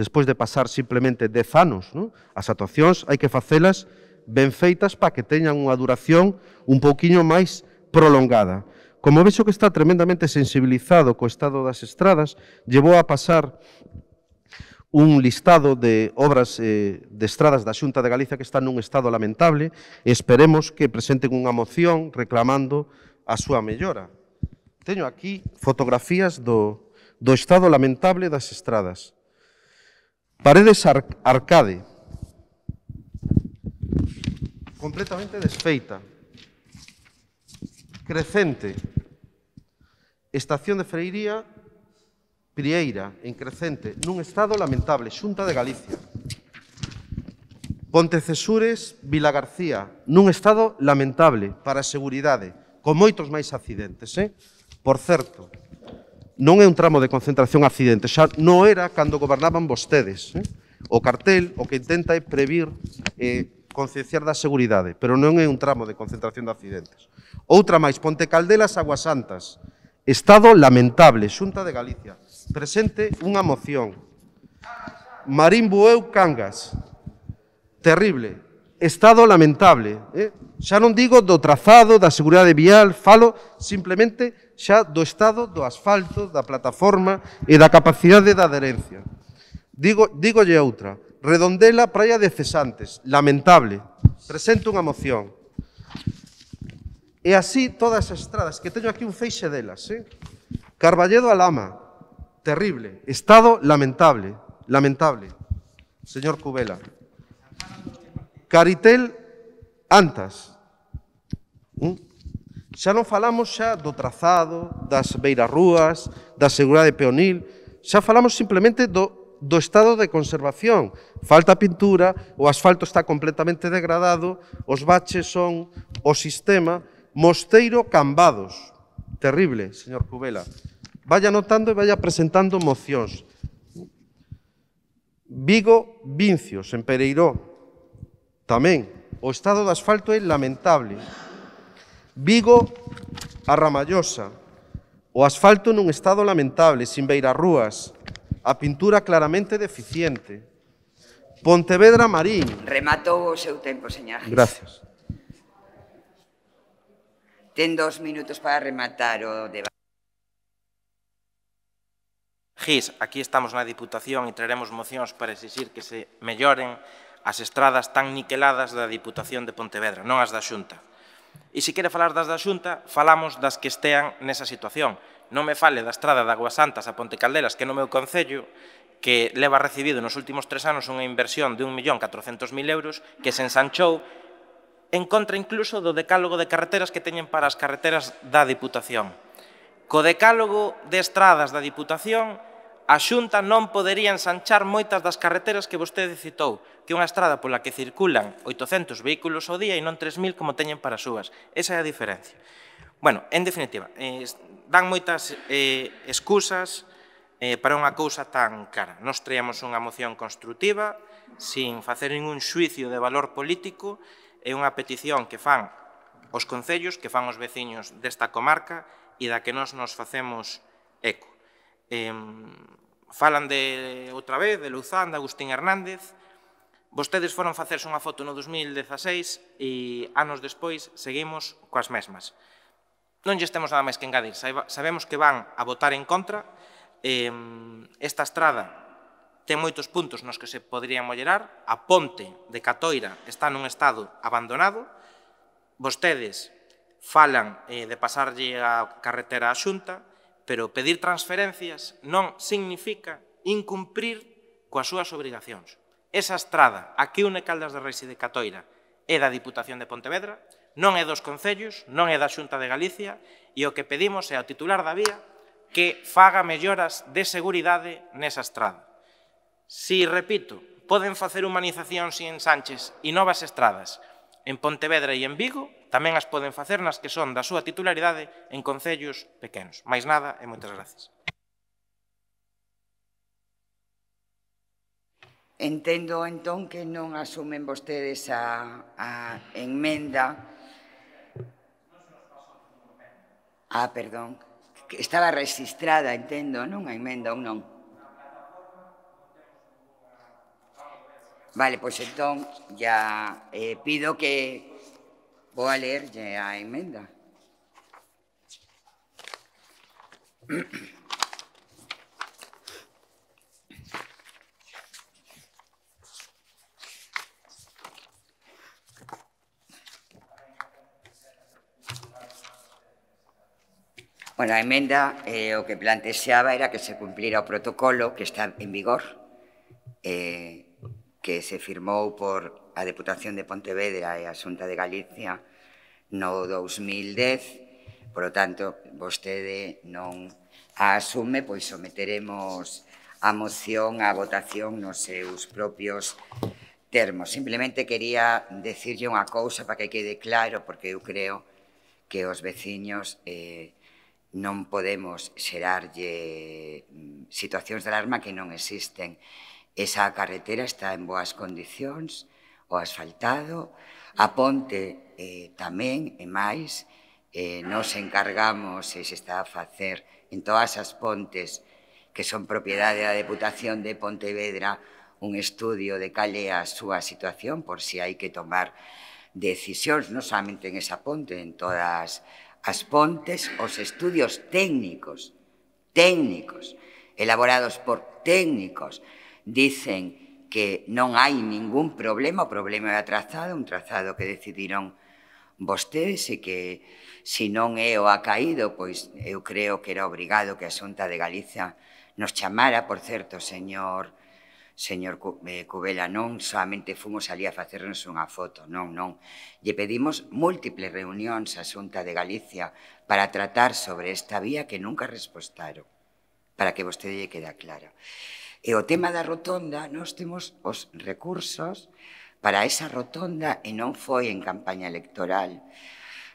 despois de pasar simplemente dez anos, non? As actuacións hai que facelas ben feitas para que teñan unha duración un pouquiño máis prolongada. Como vexo que está tremendamente sensibilizado co estado das estradas, llevou a pasar un listado de obras eh, de estradas da Xunta de Galicia que están nun estado lamentable e esperemos que presenten unha moción reclamando a súa mellora. Teño aquí fotografías do, do estado lamentable das estradas. Paredes ar, arcade. Completamente desfeita. Crecente. Estación de Freiría, Prieira, en Crecente, nun estado lamentable, Xunta de Galicia. Pontecesures, Vila García, nun estado lamentable, para a seguridade, con moitos máis accidentes, eh? Por certo, non é un tramo de concentración accidente, xa non era cando gobernaban vostedes. Eh? O cartel o que intenta é previr, eh, concienciar da seguridade, pero non é un tramo de concentración de accidentes. Outra máis, Ponte Caldelas, Aguas Santas, estado lamentable, Xunta de Galicia, presente unha moción. Marín, Bueu, Cangas, terrible, estado lamentable. Eh? Xa non digo do trazado, da seguridade vial, falo simplemente xa do estado do asfalto, da plataforma e da capacidade da adherencia. Digo, dígolle outra. Redondela, praia de cesantes. Lamentable. Presento unha moción. E así todas as estradas, que teño aquí un feixe delas. Eh? Carballedo a Lama. Terrible. Estado lamentable. Lamentable. Señor Cubela. Caritel Antas. Un xa non falamos xa do trazado, das beirarrúas, da seguridade peonil, xa falamos simplemente do, do estado de conservación. Falta pintura, o asfalto está completamente degradado, os baches son o sistema. Mosteiro Cambados, terrible, señor Cubela. Vaya notando e vaya presentando mocións. Vigo Vincios, en Pereiró, tamén. O estado de asfalto é lamentable. Vigo a Ramallosa, o asfalto nun estado lamentable, sin beirarrúas, a pintura claramente deficiente. Pontevedra Marín. Rematou o seu tempo, señor Gis. Gracias. Ten dos minutos para rematar o debate. Gis, aquí estamos na Diputación e traeremos mocións para exixir que se melloren as estradas tan niqueladas da Diputación de Pontevedra, non as da Xunta. E se quere falar das da Xunta, falamos das que estean nesa situación. Non me fale da estrada de Aguasantas a Pontecaldelas, que no meu concello, que leva recibido nos últimos tres anos unha inversión de un millón catrocentos mil euros, que se ensanchou, en contra incluso do decálogo de carreteras que teñen para as carreteras da Diputación. Co decálogo de estradas da Diputación, a Xunta non podería ensanchar moitas das carreteras que vostede citou, que é unha estrada pola que circulan oitocentos vehículos ao día e non tres mil como teñen para as súas. Esa é a diferencia. Bueno, en definitiva, eh, dan moitas eh, excusas eh, para unha cousa tan cara. Nos traíamos unha moción construtiva, sin facer ningún xuicio de valor político, é unha petición que fan os concellos, que fan os veciños desta comarca e da que nós nos facemos eco. Eh, Falan de, outra vez, de Louzán, de Agustín Hernández. Vostedes foron facerse unha foto no dos mil dezaseis e anos despois seguimos coas mesmas. Non lle estemos nada máis que engadir. Sabemos que van a votar en contra. Eh, esta estrada ten moitos puntos nos que se poderían mollerar. A ponte de Catoira está nun estado abandonado. Vostedes falan eh, de pasarlle a carretera á Xunta, pero pedir transferencias non significa incumprir coas súas obrigacións. Esa estrada a que une Caldas de Reis e de Catoira é da Diputación de Pontevedra, non é dos concellos, non é da Xunta de Galicia, e o que pedimos é ao titular da vía que faga melloras de seguridade nesa estrada. Si, repito, poden facer humanizacións e ensanches e novas estradas en Pontevedra e en Vigo, tamén as poden facer nas que son da súa titularidade en concellos pequenos. Mais nada e moitas gracias. Entendo, entón, que non asumen vostedes a, a enmenda. Ah, perdón. Estaba registrada, entendo, non a enmenda ou non. Vale, pois entón, ya eh, pido que... Vou a lerlle a emenda. Bueno, a emenda eh, o que plantexaba era que se cumplira o protocolo que está en vigor, eh, que se firmou por a Deputación de Pontevedra e a Xunta de Galicia no dos mil dez, por lo tanto, vostede non a asume, pois someteremos a moción a votación nos seus propios termos. Simplemente quería decirlle unha cousa para que quede claro, porque eu creo que os veciños eh, non podemos xerarlle situacións de alarma que non existen. Esa carretera está en boas condicións, o asfaltado, a ponte eh, tamén, e máis, eh, nos encargamos, e se está a facer en todas as pontes que son propiedade da Deputación de Pontevedra, un estudio de cale a súa situación, por si hai que tomar decisións, non solamente en esa ponte, en todas as Pontes os estudios técnicos, técnicos, elaborados por técnicos. Dicen que non hai ningún problema, o problema é o trazado, un trazado que decidiron vostedes e que, se non é o acaído, pois eu creo que era obrigado que a Xunta de Galicia nos chamara. Por certo, señor señor Cubela, non solamente fomos ali a facernos unha foto, non, non. Lle pedimos múltiples reunións á Xunta de Galicia para tratar sobre esta vía que nunca respostaron, para que vostede lle quede clara. E o tema da rotonda, nós temos os recursos para esa rotonda e non foi en campaña electoral,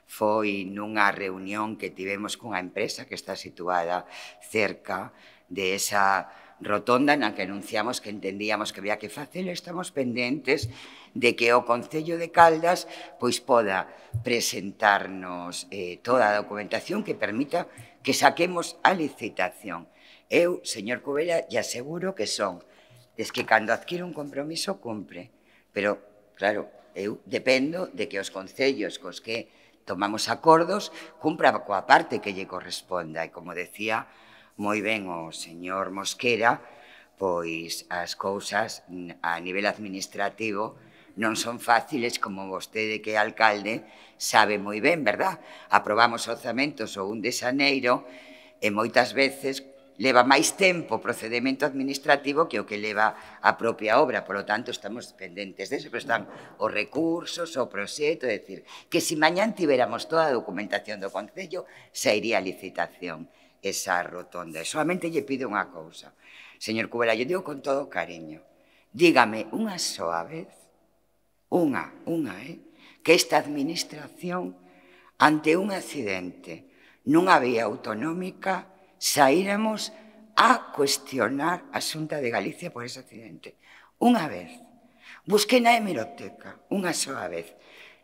foi nunha reunión que tivemos cunha empresa que está situada cerca de esa rotonda na que anunciamos que entendíamos que había que facelo. Estamos pendentes de que o Concello de Caldas pois poda presentarnos eh, toda a documentación que permita que saquemos a licitación. Eu, señor Cubela, lle aseguro que son des que cando adquire un compromiso cumpre, pero, claro, eu dependo de que os concellos cos que tomamos acordos cumpra coa parte que lle corresponda. E, como decía moi ben o señor Mosquera, pois as cousas a nivel administrativo non son fáciles, como vostede que é alcalde sabe moi ben, verdad? Aprobamos orzamentos ou un de xaneiro e moitas veces leva máis tempo o procedimento administrativo que o que leva a propia obra. Por lo tanto, estamos pendentes de eso, pero están os recursos, o proxecto, é dicir, que se mañán tiveramos toda a documentación do Concello, se iría a licitación esa rotonda. E solamente lle pido unha cousa, señor Cubela, lle digo con todo cariño, dígame unha soa vez, unha, unha, eh, que esta administración, ante un accidente nunha vía autonómica, saíramos a cuestionar a Xunta de Galicia por ese accidente. Unha vez. Busqué na hemeroteca, unha soa vez.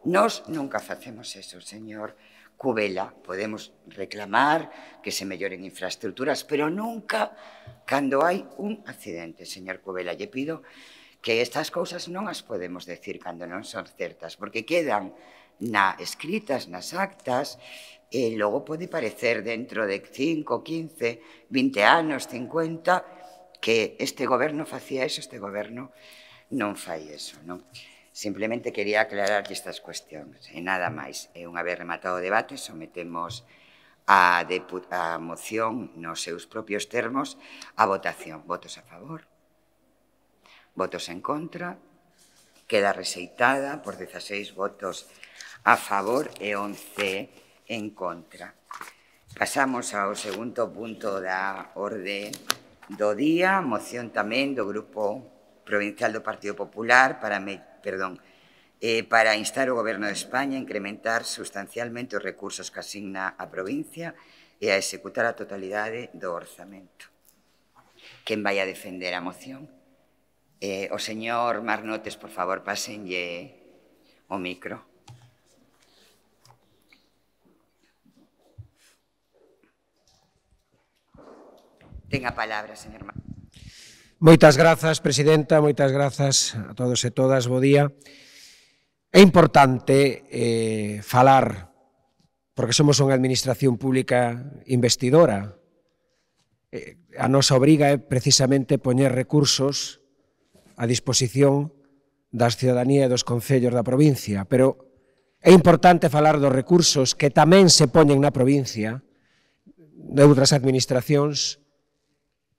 Nós nunca facemos eso, señor Cubela. Podemos reclamar que se melloren infraestructuras, pero nunca cando hai un accidente, señor Cubela. Lle pido que estas cousas non as podemos decir cando non son certas, porque quedan na escritas, nas actas, e logo pode parecer dentro de cinco, quince, vinte anos, cincuenta, que este goberno facía eso, este goberno non fai eso, non? Simplemente quería aclarar estas cuestións, e nada máis. E unha vez rematado o debate, sometemos a, a moción nos seus propios termos a votación. Votos a favor, votos en contra, queda rexeitada por dezaseis votos a favor e once en contra. Pasamos ao segundo punto da orde do día, moción tamén do Grupo Provincial do Partido Popular para, perdón, eh, para instar o Goberno de España a incrementar sustancialmente os recursos que asigna a provincia e a executar a totalidade do orzamento. Quen vai a defender a moción? Eh, o señor Marnotes, por favor, pásenlle o micro. Tenga palabra, señor. Moitas grazas, presidenta, moitas grazas a todos e todas, bo día. É importante eh, falar, porque somos unha administración pública investidora. Eh, a nosa obriga é precisamente poñer recursos a disposición das cidadanía e dos concellos da provincia, pero é importante falar dos recursos que tamén se poñen na provincia de outras administracións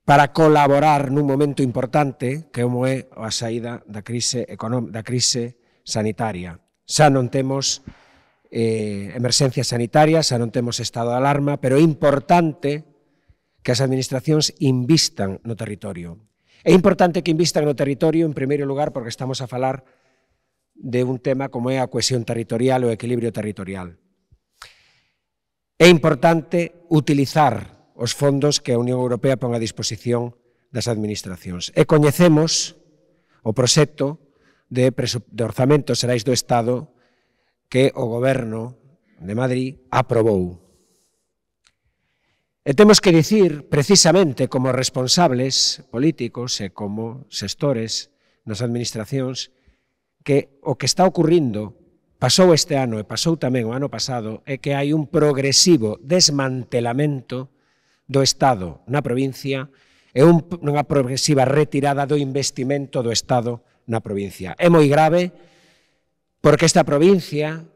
para colaborar nun momento importante que como é a saída da crise da crise sanitaria. Xa non temos eh, emerxencia sanitaria, xa non temos estado de alarma, pero é importante que as administracións invistan no territorio. É importante que invistan no territorio, en primeiro lugar, porque estamos a falar de un tema como é a cohesión territorial ou o equilibrio territorial. É importante utilizar os fondos que a Unión Europea pon a disposición das administracións. E coñecemos o proxecto de orzamentos xerais do Estado que o Goberno de Madrid aprobou. E temos que dicir, precisamente, como responsables políticos e como xestores nas administracións, que o que está ocurrindo pasou este ano e pasou tamén o ano pasado é que hai un progresivo desmantelamento do Estado na provincia e unha progresiva retirada do investimento do Estado na provincia. É moi grave porque esta provincia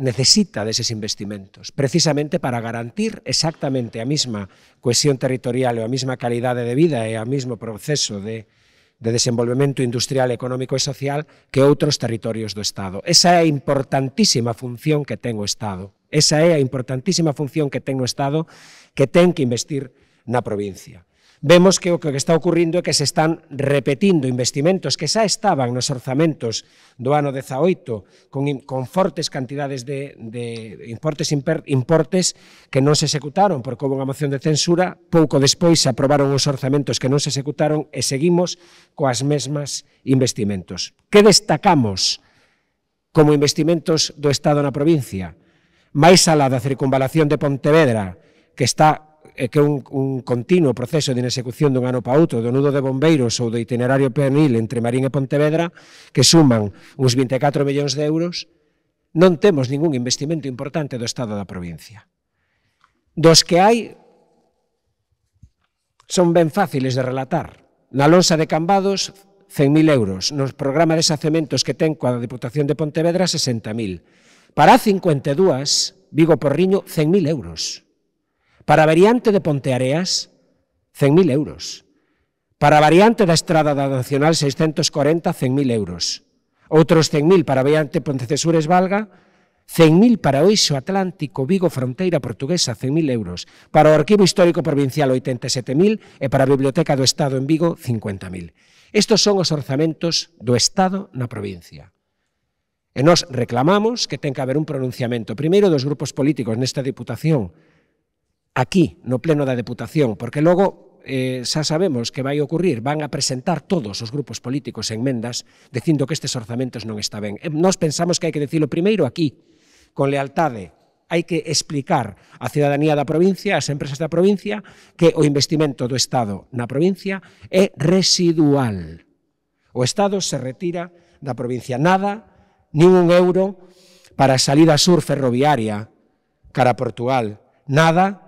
necesita deses investimentos precisamente para garantir exactamente a mesma cohesión territorial e a mesma calidade de vida e o mesmo proceso de de desenvolvemento industrial, económico e social que outros territorios do Estado. Esa é a importantísima función que ten o Estado. Esa é a importantísima función que ten o Estado que ten que investir na provincia. Vemos que o que está ocurrindo é que se están repetindo investimentos que xa estaban nos orzamentos do ano dezaoito con, con fortes cantidades de, de importes, imper, importes que non se executaron porque houve unha moción de censura, pouco despois se aprobaron os orzamentos que non se executaron e seguimos coas mesmas investimentos. Que destacamos como investimentos do Estado na provincia? Máis alá da circunvalación de Pontevedra, que está que é un, un continuo proceso de inexecución dun ano para outro, do nudo de bombeiros ou do itinerario peonil entre Marín e Pontevedra, que suman uns vinte e catro millóns de euros, non temos ningún investimento importante do Estado da provincia. Dos que hai, son ben fáciles de relatar. Na lonxa de Cambados, cen mil euros. Nos programa de xacementos que ten coa Diputación de Pontevedra, sesenta mil. Para cincuenta y dos, Vigo Porriño, cen mil euros. Para a variante de Ponteareas, cen mil euros. Para a variante da Estrada da Nacional seiscientos cuarenta, cen mil euros. Outros cen mil para a variante Pontecesures Valga, cen mil para o Eixo Atlántico, Vigo, Fronteira Portuguesa, cen mil euros. Para o Arquivo Histórico Provincial, ochenta y siete mil e para a Biblioteca do Estado en Vigo, cincuenta mil. Estos son os orzamentos do Estado na provincia. E nós reclamamos que ten que haber un pronunciamento, primeiro dos grupos políticos nesta Diputación, aquí, no pleno da Deputación, porque logo eh, xa sabemos que vai ocurrir, van a presentar todos os grupos políticos enmendas dicindo que estes orzamentos non está ben. E nós pensamos que hai que dicilo primeiro aquí, con lealtade. Hai que explicar á cidadanía da provincia, ás empresas da provincia, que o investimento do Estado na provincia é residual. O Estado se retira da provincia. Nada, nin un euro para a salida sur ferroviaria cara a Portugal. Nada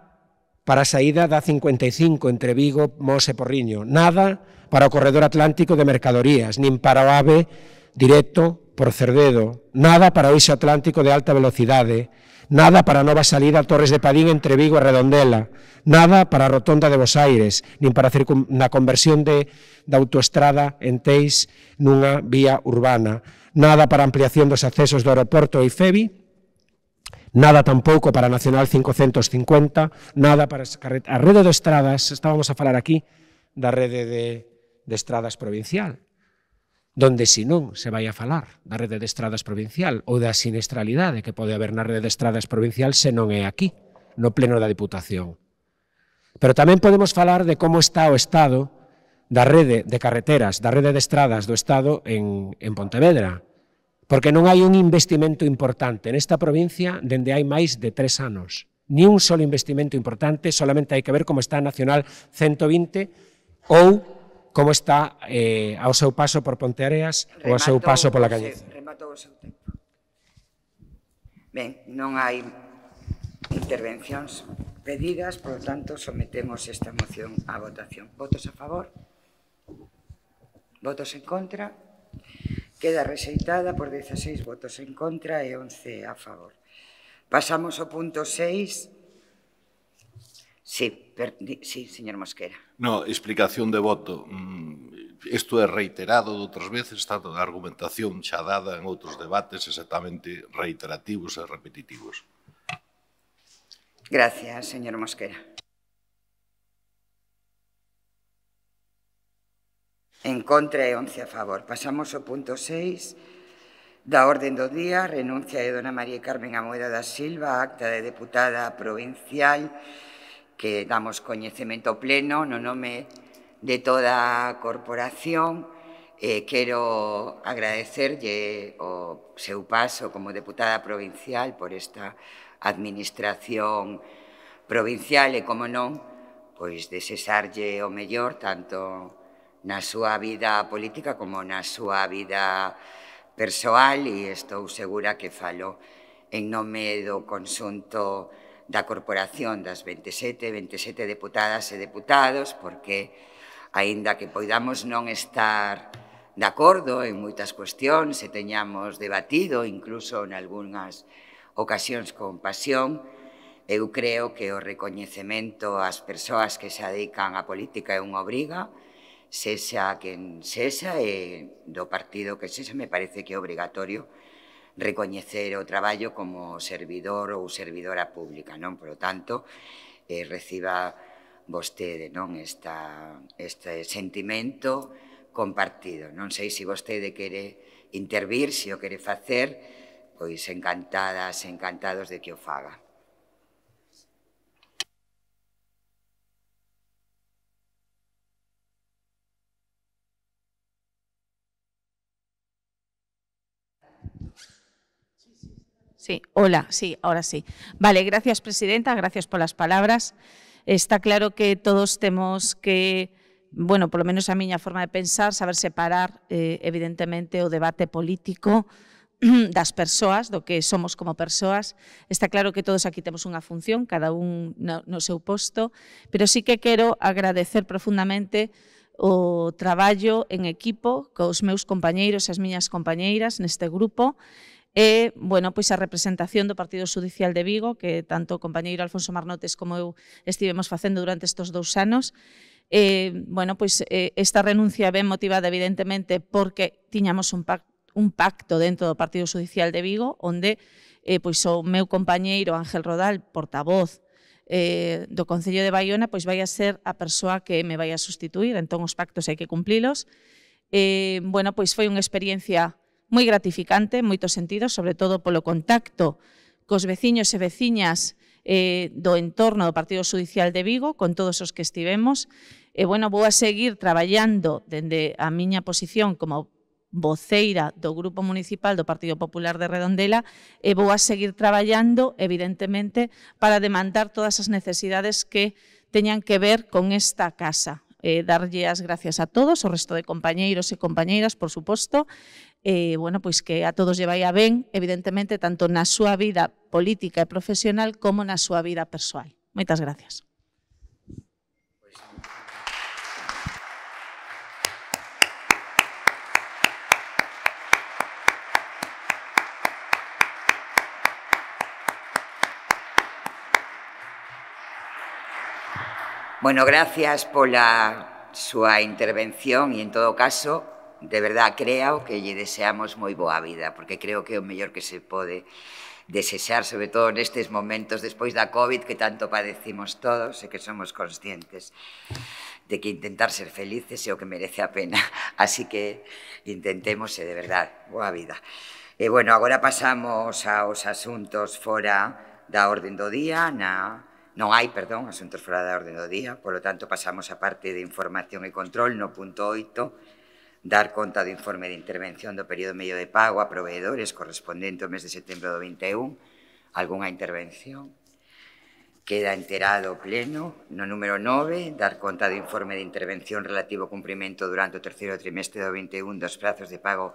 para a saída da cincuenta y cinco entre Vigo, Mos e Porriño. Nada para o corredor atlántico de mercadorías, nin para o AVE directo por Cerdedo. Nada para o Eixo Atlántico de alta velocidade. Nada para a nova salida a Torres de Padín entre Vigo e Redondela. Nada para a rotonda de Bos Aires, nin para a conversión de, da autoestrada en Teis nunha vía urbana. Nada para a ampliación dos accesos do aeroporto e Ifebi. Nada tampouco para a Nacional cincocentos cincuenta, nada para a rede de estradas, estábamos a falar aquí da rede de, de estradas provincial, donde se non se vai a falar da rede de estradas provincial ou da siniestralidade que pode haber na rede de estradas provincial se non é aquí, no pleno da Diputación. Pero tamén podemos falar de como está o Estado da rede de carreteras, da rede de estradas do Estado en, en Pontevedra, porque non hai un investimento importante nesta provincia dende hai máis de tres anos. Ni un solo investimento importante, solamente hai que ver como está a Nacional ciento veinte ou como está eh, ao seu paso por Ponteareas ou ao seu paso pola Cañiza. Rematou o seu tempo. Ben, non hai intervencións pedidas, por lo tanto, sometemos esta moción á votación. Votos a favor? Votos en contra? Queda rexeitada por dieciséis votos en contra e once a favor. Pasamos ao punto seis. Sí, per... sí, señor Mosquera. No, explicación de voto. Isto é reiterado outras veces, tanto a argumentación xa dada en outros debates exactamente reiterativos e repetitivos. Gracias, señor Mosquera. En contra e once a favor. Pasamos ao punto seis da orde do día, renuncia de dona María Carmen Amoedo da Silva, acta de deputada provincial, que damos coñecemento pleno no nome de toda a corporación. Eh, quero agradecerlle o seu paso como deputada provincial por esta administración provincial e, como non, pois desexarlle o mellor tanto na súa vida política como na súa vida persoal e estou segura que falo en nome do conxunto da corporación das veintisiete deputadas e deputados, porque, aínda que poidamos non estar de acordo en moitas cuestións e teñamos debatido, incluso en algunhas ocasións con pasión, eu creo que o recoñecemento ás persoas que se dedican á política é unha obriga, sexa quen sexa, e do partido que sexa, me parece que é obrigatorio recoñecer o traballo como servidor ou servidora pública, non? Por lo tanto, eh, reciba vostede, non, esta, este sentimento compartido. Non sei se vostede quere intervir, se o quere facer, pois encantadas, encantados de que o faga. Sí, hola, sí, ahora sí. Vale, gracias, presidenta, gracias por las palabras. Está claro que todos tenemos que, bueno, por lo menos a miña forma de pensar, saber separar, eh, evidentemente, o debate político das persoas, do que somos como persoas. Está claro que todos aquí temos unha función, cada un no, no seu posto, pero sí que quero agradecer profundamente o traballo en equipo cos meus compañeiros e as miñas compañeiras neste grupo, e, bueno, pois a representación do Partido Xudicial de Vigo, que tanto o compañeiro Alfonso Marnotes como eu estivemos facendo durante estes dous anos. E, bueno, pois esta renuncia ben motivada, evidentemente, porque tiñamos un pacto dentro do Partido Xudicial de Vigo, onde pois o meu compañeiro Ángel Rodal, portavoz do Concello de Baiona, pois vai a ser a persoa que me vai a sustituir, entón os pactos hai que cumplilos. E, bueno, pois foi unha experiencia moi gratificante, en moitos sentidos, sobre todo polo contacto cos veciños e veciñas eh, do entorno do Partido Xudicial de Vigo, con todos os que estivemos. E, bueno, vou a seguir traballando dende a miña posición como voceira do Grupo Municipal do Partido Popular de Redondela, e vou a seguir traballando, evidentemente, para demandar todas as necesidades que teñan que ver con esta casa. Eh, darlle as gracias a todos, o resto de compañeiros e compañeiras, por suposto, eh, bueno, pois que a todos lle vai a ben, evidentemente, tanto na súa vida política e profesional como na súa vida persoal. Moitas gracias. Bueno, gracias pola súa intervención e, en todo caso, de verdad, creo que lle deseamos moi boa vida, porque creo que é o mellor que se pode desexar, sobre todo nestes momentos despois da COVID, que tanto padecimos todos e que somos conscientes de que intentar ser felices é o que merece a pena. Así que intentemos, de verdad, boa vida. E, bueno, agora pasamos aos asuntos fora da orde do día, na... Non hai, perdón, asuntos fora da orde do día, polo tanto, pasamos a parte de información e control no punto oito, dar conta do informe de intervención do período medio de pago a proveedores correspondente ao mes de setembro do vinte e un, algunha intervención. Queda enterado o pleno. No número nove, dar conta do informe de intervención relativo ao cumprimento durante o terceiro trimestre do vinte e un dos prazos de pago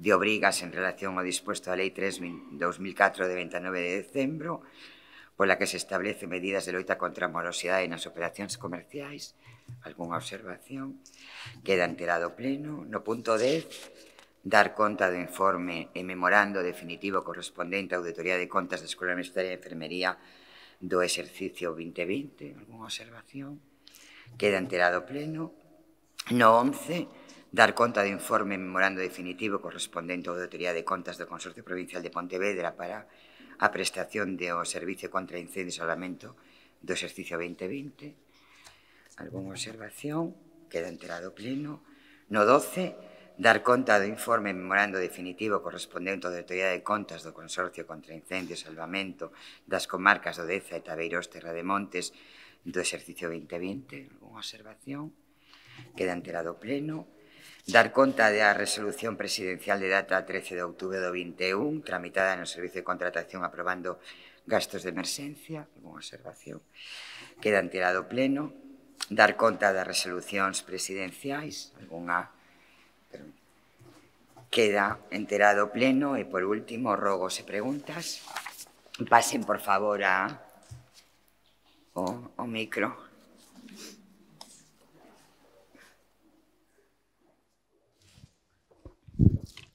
de obrigas en relación ao disposto da Lei tres barra dos mil catro de veintinueve de decembro, pola que se establecen medidas de loita contra a morosidade nas operacións comerciais. Algúnha observación? Queda enterado o pleno. No punto dez, dar conta do informe e memorando definitivo correspondente á auditoría de contas da Escola Universitaria de Enfermería do exercicio veinte veinte. Algúnha observación? Queda enterado o pleno. No once, dar conta do informe e memorando definitivo correspondente á auditoría de contas do Consorcio Provincial de Pontevedra para a prestación do Servicio contra Incendios e Salvamento do exercicio veinte veinte. Algúnha observación? Queda enterado o pleno. No doce, dar conta do informe e memorando definitivo correspondente ao da Auditoría de Contas do Consorcio contra Incendios e Salvamento das comarcas do Deza e Tabeirós Terra de Montes do exercicio veinte veinte. Algúnha observación? Queda enterado o pleno. Dar conta da resolución presidencial de data trece de outubro do vinte e un, tramitada no Servicio de Contratación aprobando gastos de emerxencia. Algúnha observación? Queda enterado o pleno. Dar conta das resolucións presidenciais. Algúnha Queda enterado pleno e, por último, rogos e preguntas. Pasen, por favor, a o, o micro.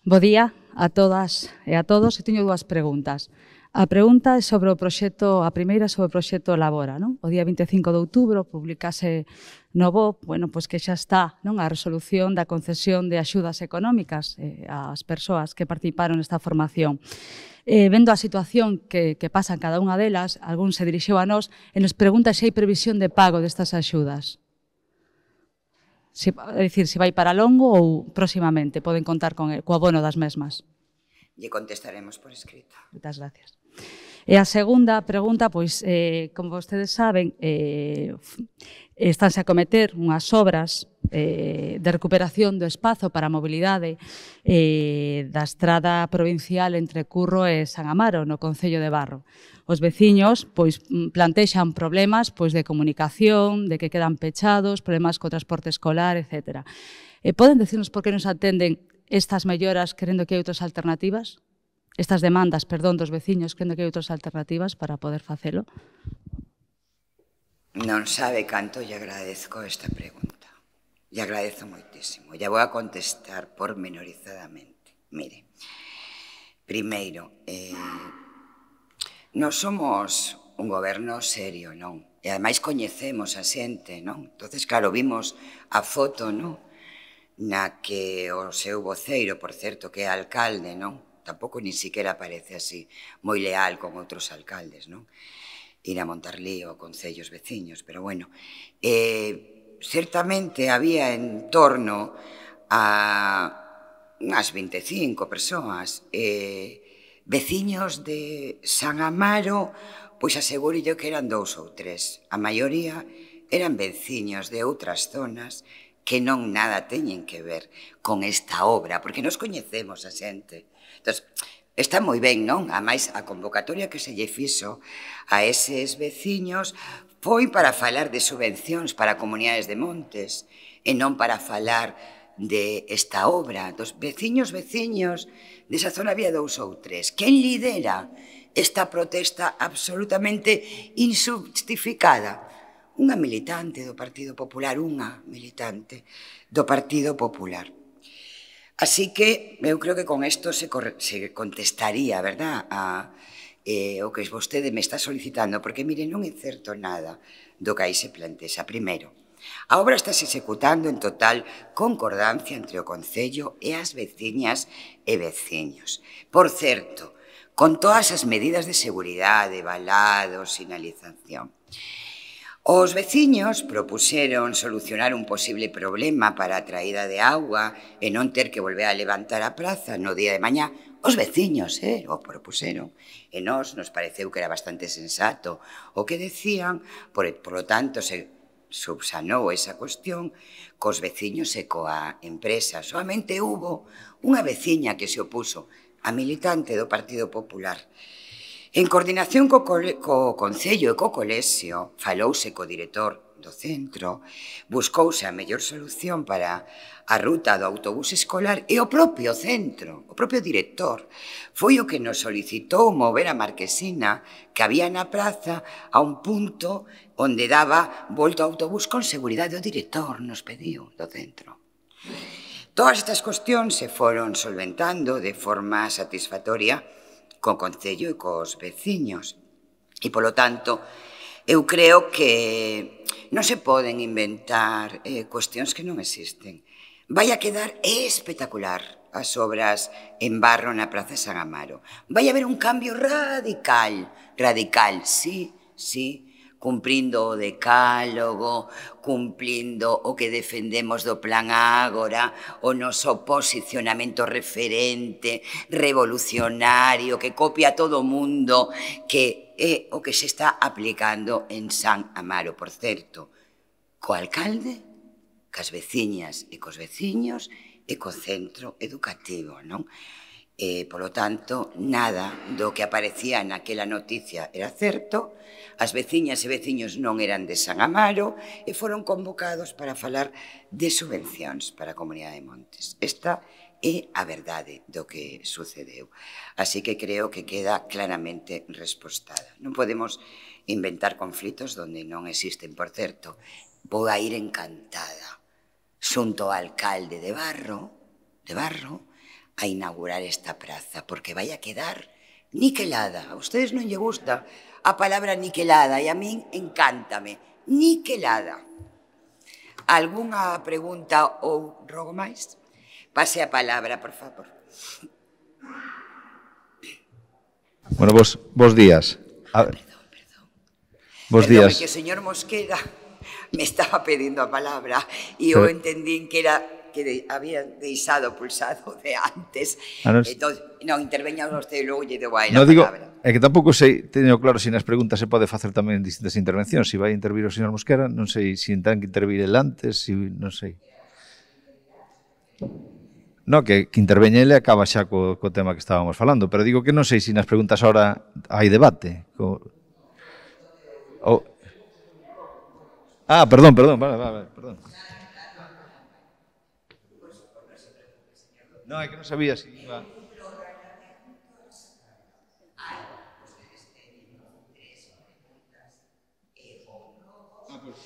Bo día a todas e a todos. Eu teño dúas preguntas. A pregunta é sobre o proxecto, a primeira sobre o proxecto Labora, non? O día vinte e cinco de outubro publicase no B O P, bueno, pois que xa está, non, a resolución da concesión de axudas económicas eh, ás persoas que participaron nesta formación. Eh, vendo a situación que, que pasa en cada unha delas, algún se dirixiu a nós e nos pregunta se hai previsión de pago destas axudas. Se, é dicir, se vai para longo ou próximamente poden contar con el, co abono das mesmas. E contestaremos por escrito. Moitas gracias. E a segunda pregunta, pois, eh, como vostedes saben, eh, estánse a cometer unhas obras eh, de recuperación do espazo para a mobilidade eh, da estrada provincial entre Curro e San Amaro, no Concello de Barro. Os veciños pois, plantexan problemas pois, de comunicación, de que quedan pechados, problemas co transporte escolar, etcétera. E poden decirnos por que nos atenden estas melloras crendo que hai outras alternativas? Estas demandas, perdón, dos veciños, crendo que hai outras alternativas para poder facelo? Non sabe canto lle agradezco esta pregunta. Lle agradezo moitísimo. Lle vou a contestar pormenorizadamente. Mire, primeiro, eh, non somos un goberno serio, non? E ademais coñecemos a xente, non? Entonces, claro, vimos a foto, non? Na que o seu voceiro, por certo, que é alcalde, non? Tampouco ni siquiera parece así moi leal con outros alcaldes, non? Ir a montar lío a concellos veciños, pero bueno. Eh, certamente había en torno a unhas vinte e cinco persoas eh, veciños de San Amaro, pois aseguro yo que eran dous ou tres. A maioría eran veciños de outras zonas que non nada teñen que ver con esta obra, porque nos coñecemos a xente. Entón, está moi ben, non? Ademais, a convocatoria que se lle fixo a eses veciños foi para falar de subvencións para comunidades de montes e non para falar de esta obra. Dos veciños, veciños, desa zona había dous ou tres. Quen lidera esta protesta absolutamente injustificada? Unha militante do Partido Popular, unha militante do Partido Popular. Así que eu creo que con isto se, se contestaría, ¿verdad?, a, eh, o que vostede me está solicitando, porque, mire, non é certo nada do que aí se plantexa. Primeiro, a obra está se executando en total concordancia entre o Concello e as veciñas e veciños. Por certo, con todas as medidas de seguridade, valado, sinalización. Os veciños propuseron solucionar un posible problema para a traída de agua e non ter que volver a levantar a praza no día de mañá. Os veciños, eh, o propuseron. E nós nos pareceu que era bastante sensato o que decían, por, por lo tanto, se subsanou esa cuestión cos veciños e coa empresa. Solamente hubo unha veciña que se opuso, a militante do Partido Popular. En coordinación co, co Concello e co Colexio, falouse co director do centro, buscouse a mellor solución para a ruta do autobús escolar e o propio centro, o propio director, foi o que nos solicitou mover a marquesina que había na praza a un punto onde daba volta o autobús con seguridade o director, nos pediu do centro. Todas estas cuestións se foron solventando de forma satisfactoria co Concello e cos veciños. E, polo tanto, eu creo que non se poden inventar eh, cuestións que non existen. Vai a quedar espectacular as obras en Barro na Praza San Amaro. Vai a haber un cambio radical, radical, sí, sí, cumprindo o decálogo, cumprindo o que defendemos do plan Ágora, o noso posicionamento referente, revolucionario, que copia todo o mundo, que é o que se está aplicando en San Amaro. Por certo, co alcalde, cas veciñas e cos veciños e co centro educativo, non? Eh, por lo tanto, nada do que aparecía naquela noticia era certo. As veciñas e veciños non eran de San Amaro e foron convocados para falar de subvencións para a Comunidade de Montes. Esta é a verdade do que sucedeu. Así que creo que queda claramente respostada. Non podemos inventar conflitos onde non existen. Por certo, vou a ir encantada xunto ao alcalde de Barro de Barro a inaugurar esta praza, porque vai a quedar niquelada. A ustedes non lle gusta a palabra niquelada e a min encántame. Niquelada. Algúnha pregunta ou rogo máis? Pase a palabra, por favor. Bueno, vos, vos días. Ah, perdón, perdón. Vos Perdón, días. Que o señor Mosqueda me estaba pedindo a palabra e eu entendín que era que había deixado pulsado de antes. Ah, non, entón, non, interveñan vostede e logo lle dou a ela a palabra. É que tampouco sei, teño claro se nas preguntas se pode facer tamén distintas intervencións. Se vai intervir o señor Mosquera, non sei se ten que intervir el antes, si, non sei. No, que, que interveñe ele acaba xa co, co tema que estábamos falando, pero digo que non sei se nas preguntas ahora hai debate. Co... Oh. Ah, perdón, perdón, vale, vale, perdón. No, é que non sabía se si iba... Ah, pois,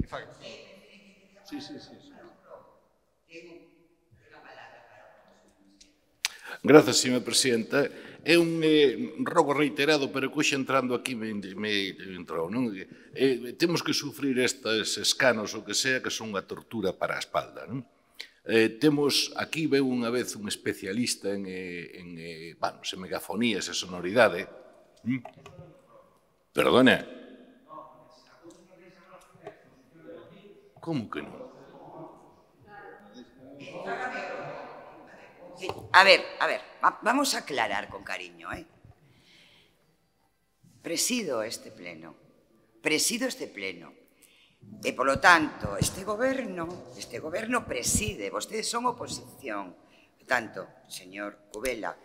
que faga. Sí, sí, sí. Grazas, señora presidenta. É un eh, rogo reiterado, pero que hoxe entrando aquí me, me entrou, non? Eh, temos que sufrir estes escanos, o que sea, que son unha tortura para a espalda, non? Eh, temos, aquí veu unha vez un especialista en, en, en, bueno, en megafonías e sonoridade. ¿Mm? Perdona. Como que non? Sí. A ver, a ver, vamos a aclarar con cariño, ¿eh? Presido este pleno, presido este pleno, e, por lo tanto, este goberno, este goberno preside, vostedes son oposición. Por tanto, señor Cubela,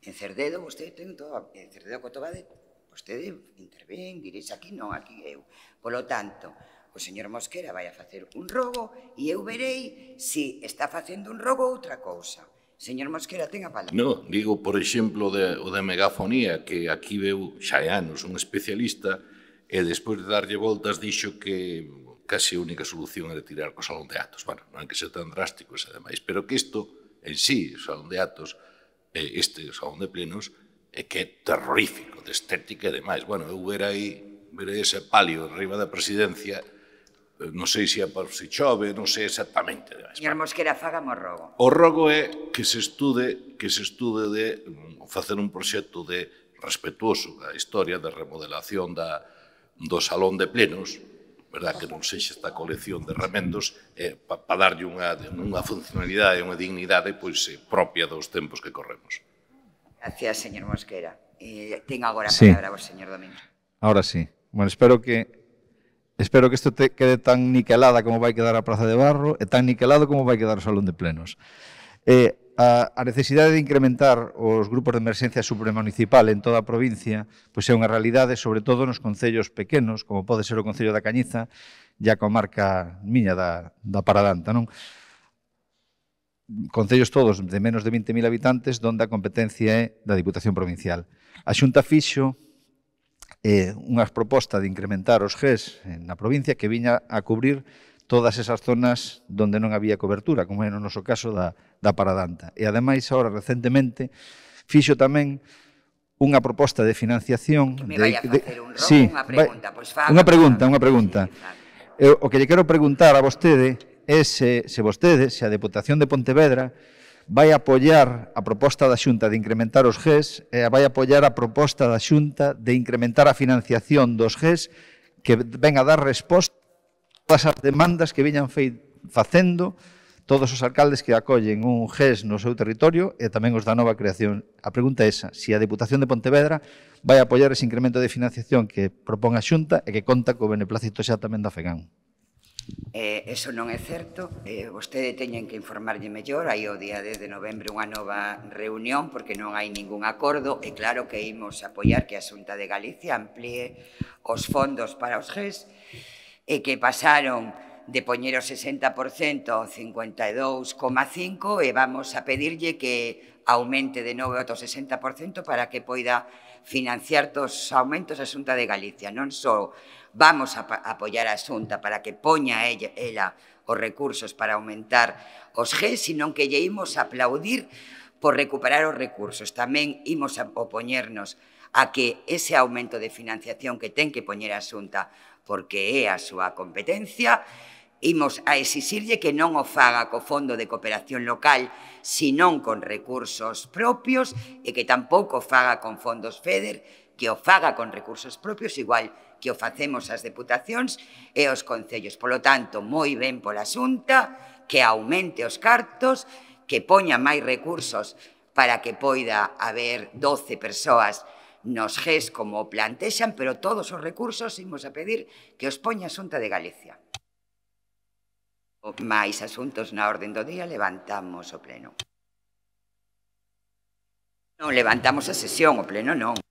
en Cerdedo, vostede ten todo, en Cerdedo Cotobade, vostede intervén, diréis aquí, non, aquí eu. Por lo tanto, o señor Mosquera vai a facer un rogo e eu verei se está facendo un rogo outra cousa. Señor Mosquera, tenga palabra. No, digo, por exemplo, de, o da megafonía, que aquí veu xa hai anos un especialista e despois de darlle voltas dixo que casi a única solución era tirar co salón de atos. Bueno, non é que sea tan drástico ese demais, pero que isto en sí, o salón de atos, este salón de plenos, é que é terrorífico, de estética e demais. Bueno, eu ver aí, ver ese palio arriba da presidencia, non sei se é por si chove, non sei exactamente. Señor Mosquera, fagamos rogo. O rogo é que se estude, que se estude de facer un proxecto de respetuoso da historia da remodelación da, do salón de plenos, verdad, que non sexa esta colección de remendos, eh, para pa darlle unha, unha funcionalidade e unha dignidade pois, eh, propia dos tempos que corremos. Gracias, señor Mosquera. Eh, ten agora a palabra vos, señor Domínguez. Ahora sí. Bueno, espero que Espero que isto te quede tan niquelada como vai quedar a Praza de Barro e tan niquelado como vai quedar o Salón de Plenos. Eh, a, a necesidade de incrementar os grupos de emergencia supramunicipal en toda a provincia pois é unha realidade, sobre todo nos concellos pequenos, como pode ser o Concello da Cañiza e a comarca miña da, da Paradanta, non? Concellos todos de menos de veinte mil habitantes, onde a competencia é da Diputación Provincial. A Xunta fixo Eh, unhas propostas de incrementar os G E S na provincia que viña a cubrir todas esas zonas onde non había cobertura, como é no noso caso da, da Paradanta. E, ademais, ahora, recentemente, fixo tamén unha proposta de financiación... Que me vai a facer un robo, sí, unha pregunta. Vai, pues, faga, unha pregunta, unha pregunta. Eh, o que lle quero preguntar a vostede é se, se vostede, se a Deputación de Pontevedra, vai apoiar a proposta da Xunta de incrementar os G E S e vai apoiar a proposta da Xunta de incrementar a financiación dos G E S que ven a dar resposta a todas as demandas que viñan facendo todos os alcaldes que acollen un G E S no seu territorio e tamén os da nova creación. A pregunta é esa, se a Deputación de Pontevedra vai apoiar ese incremento de financiación que propón a Xunta e que conta co beneplácito xa tamén da FEGAN. Eh, eso non é certo, eh, vostede teñen que informarlle mellor, hai o día dez de novembro unha nova reunión porque non hai ningún acordo e claro que imos apoiar que a Xunta de Galicia amplíe os fondos para os G E S e que pasaron de poñer o sesenta por cento ao cincuenta e dous coma cinco por cento e vamos a pedirlle que aumente de novo outro sesenta por cento para que poida financiar dos aumentos a Xunta de Galicia. Non só vamos a apoiar a Xunta para que poña ella, ela os recursos para aumentar os G, senón que lle imos a aplaudir por recuperar os recursos. Tamén imos a opoñernos a que ese aumento de financiación que ten que poñer a Xunta, porque é a súa competencia, imos a exixirlle que non o faga co Fondo de Cooperación Local, senón con recursos propios, e que tampouco o faga con fondos FEDER, que o faga con recursos propios, igual que o facemos as deputacións e os concellos. Polo tanto, moi ben pola Xunta, que aumente os cartos, que poña máis recursos para que poida haber doce persoas nos G E S como o plantexan, pero todos os recursos imos a pedir que os poña a Xunta de Galicia. Máis asuntos na orden do día, levantamos o pleno. Non, levantamos a sesión, o pleno non.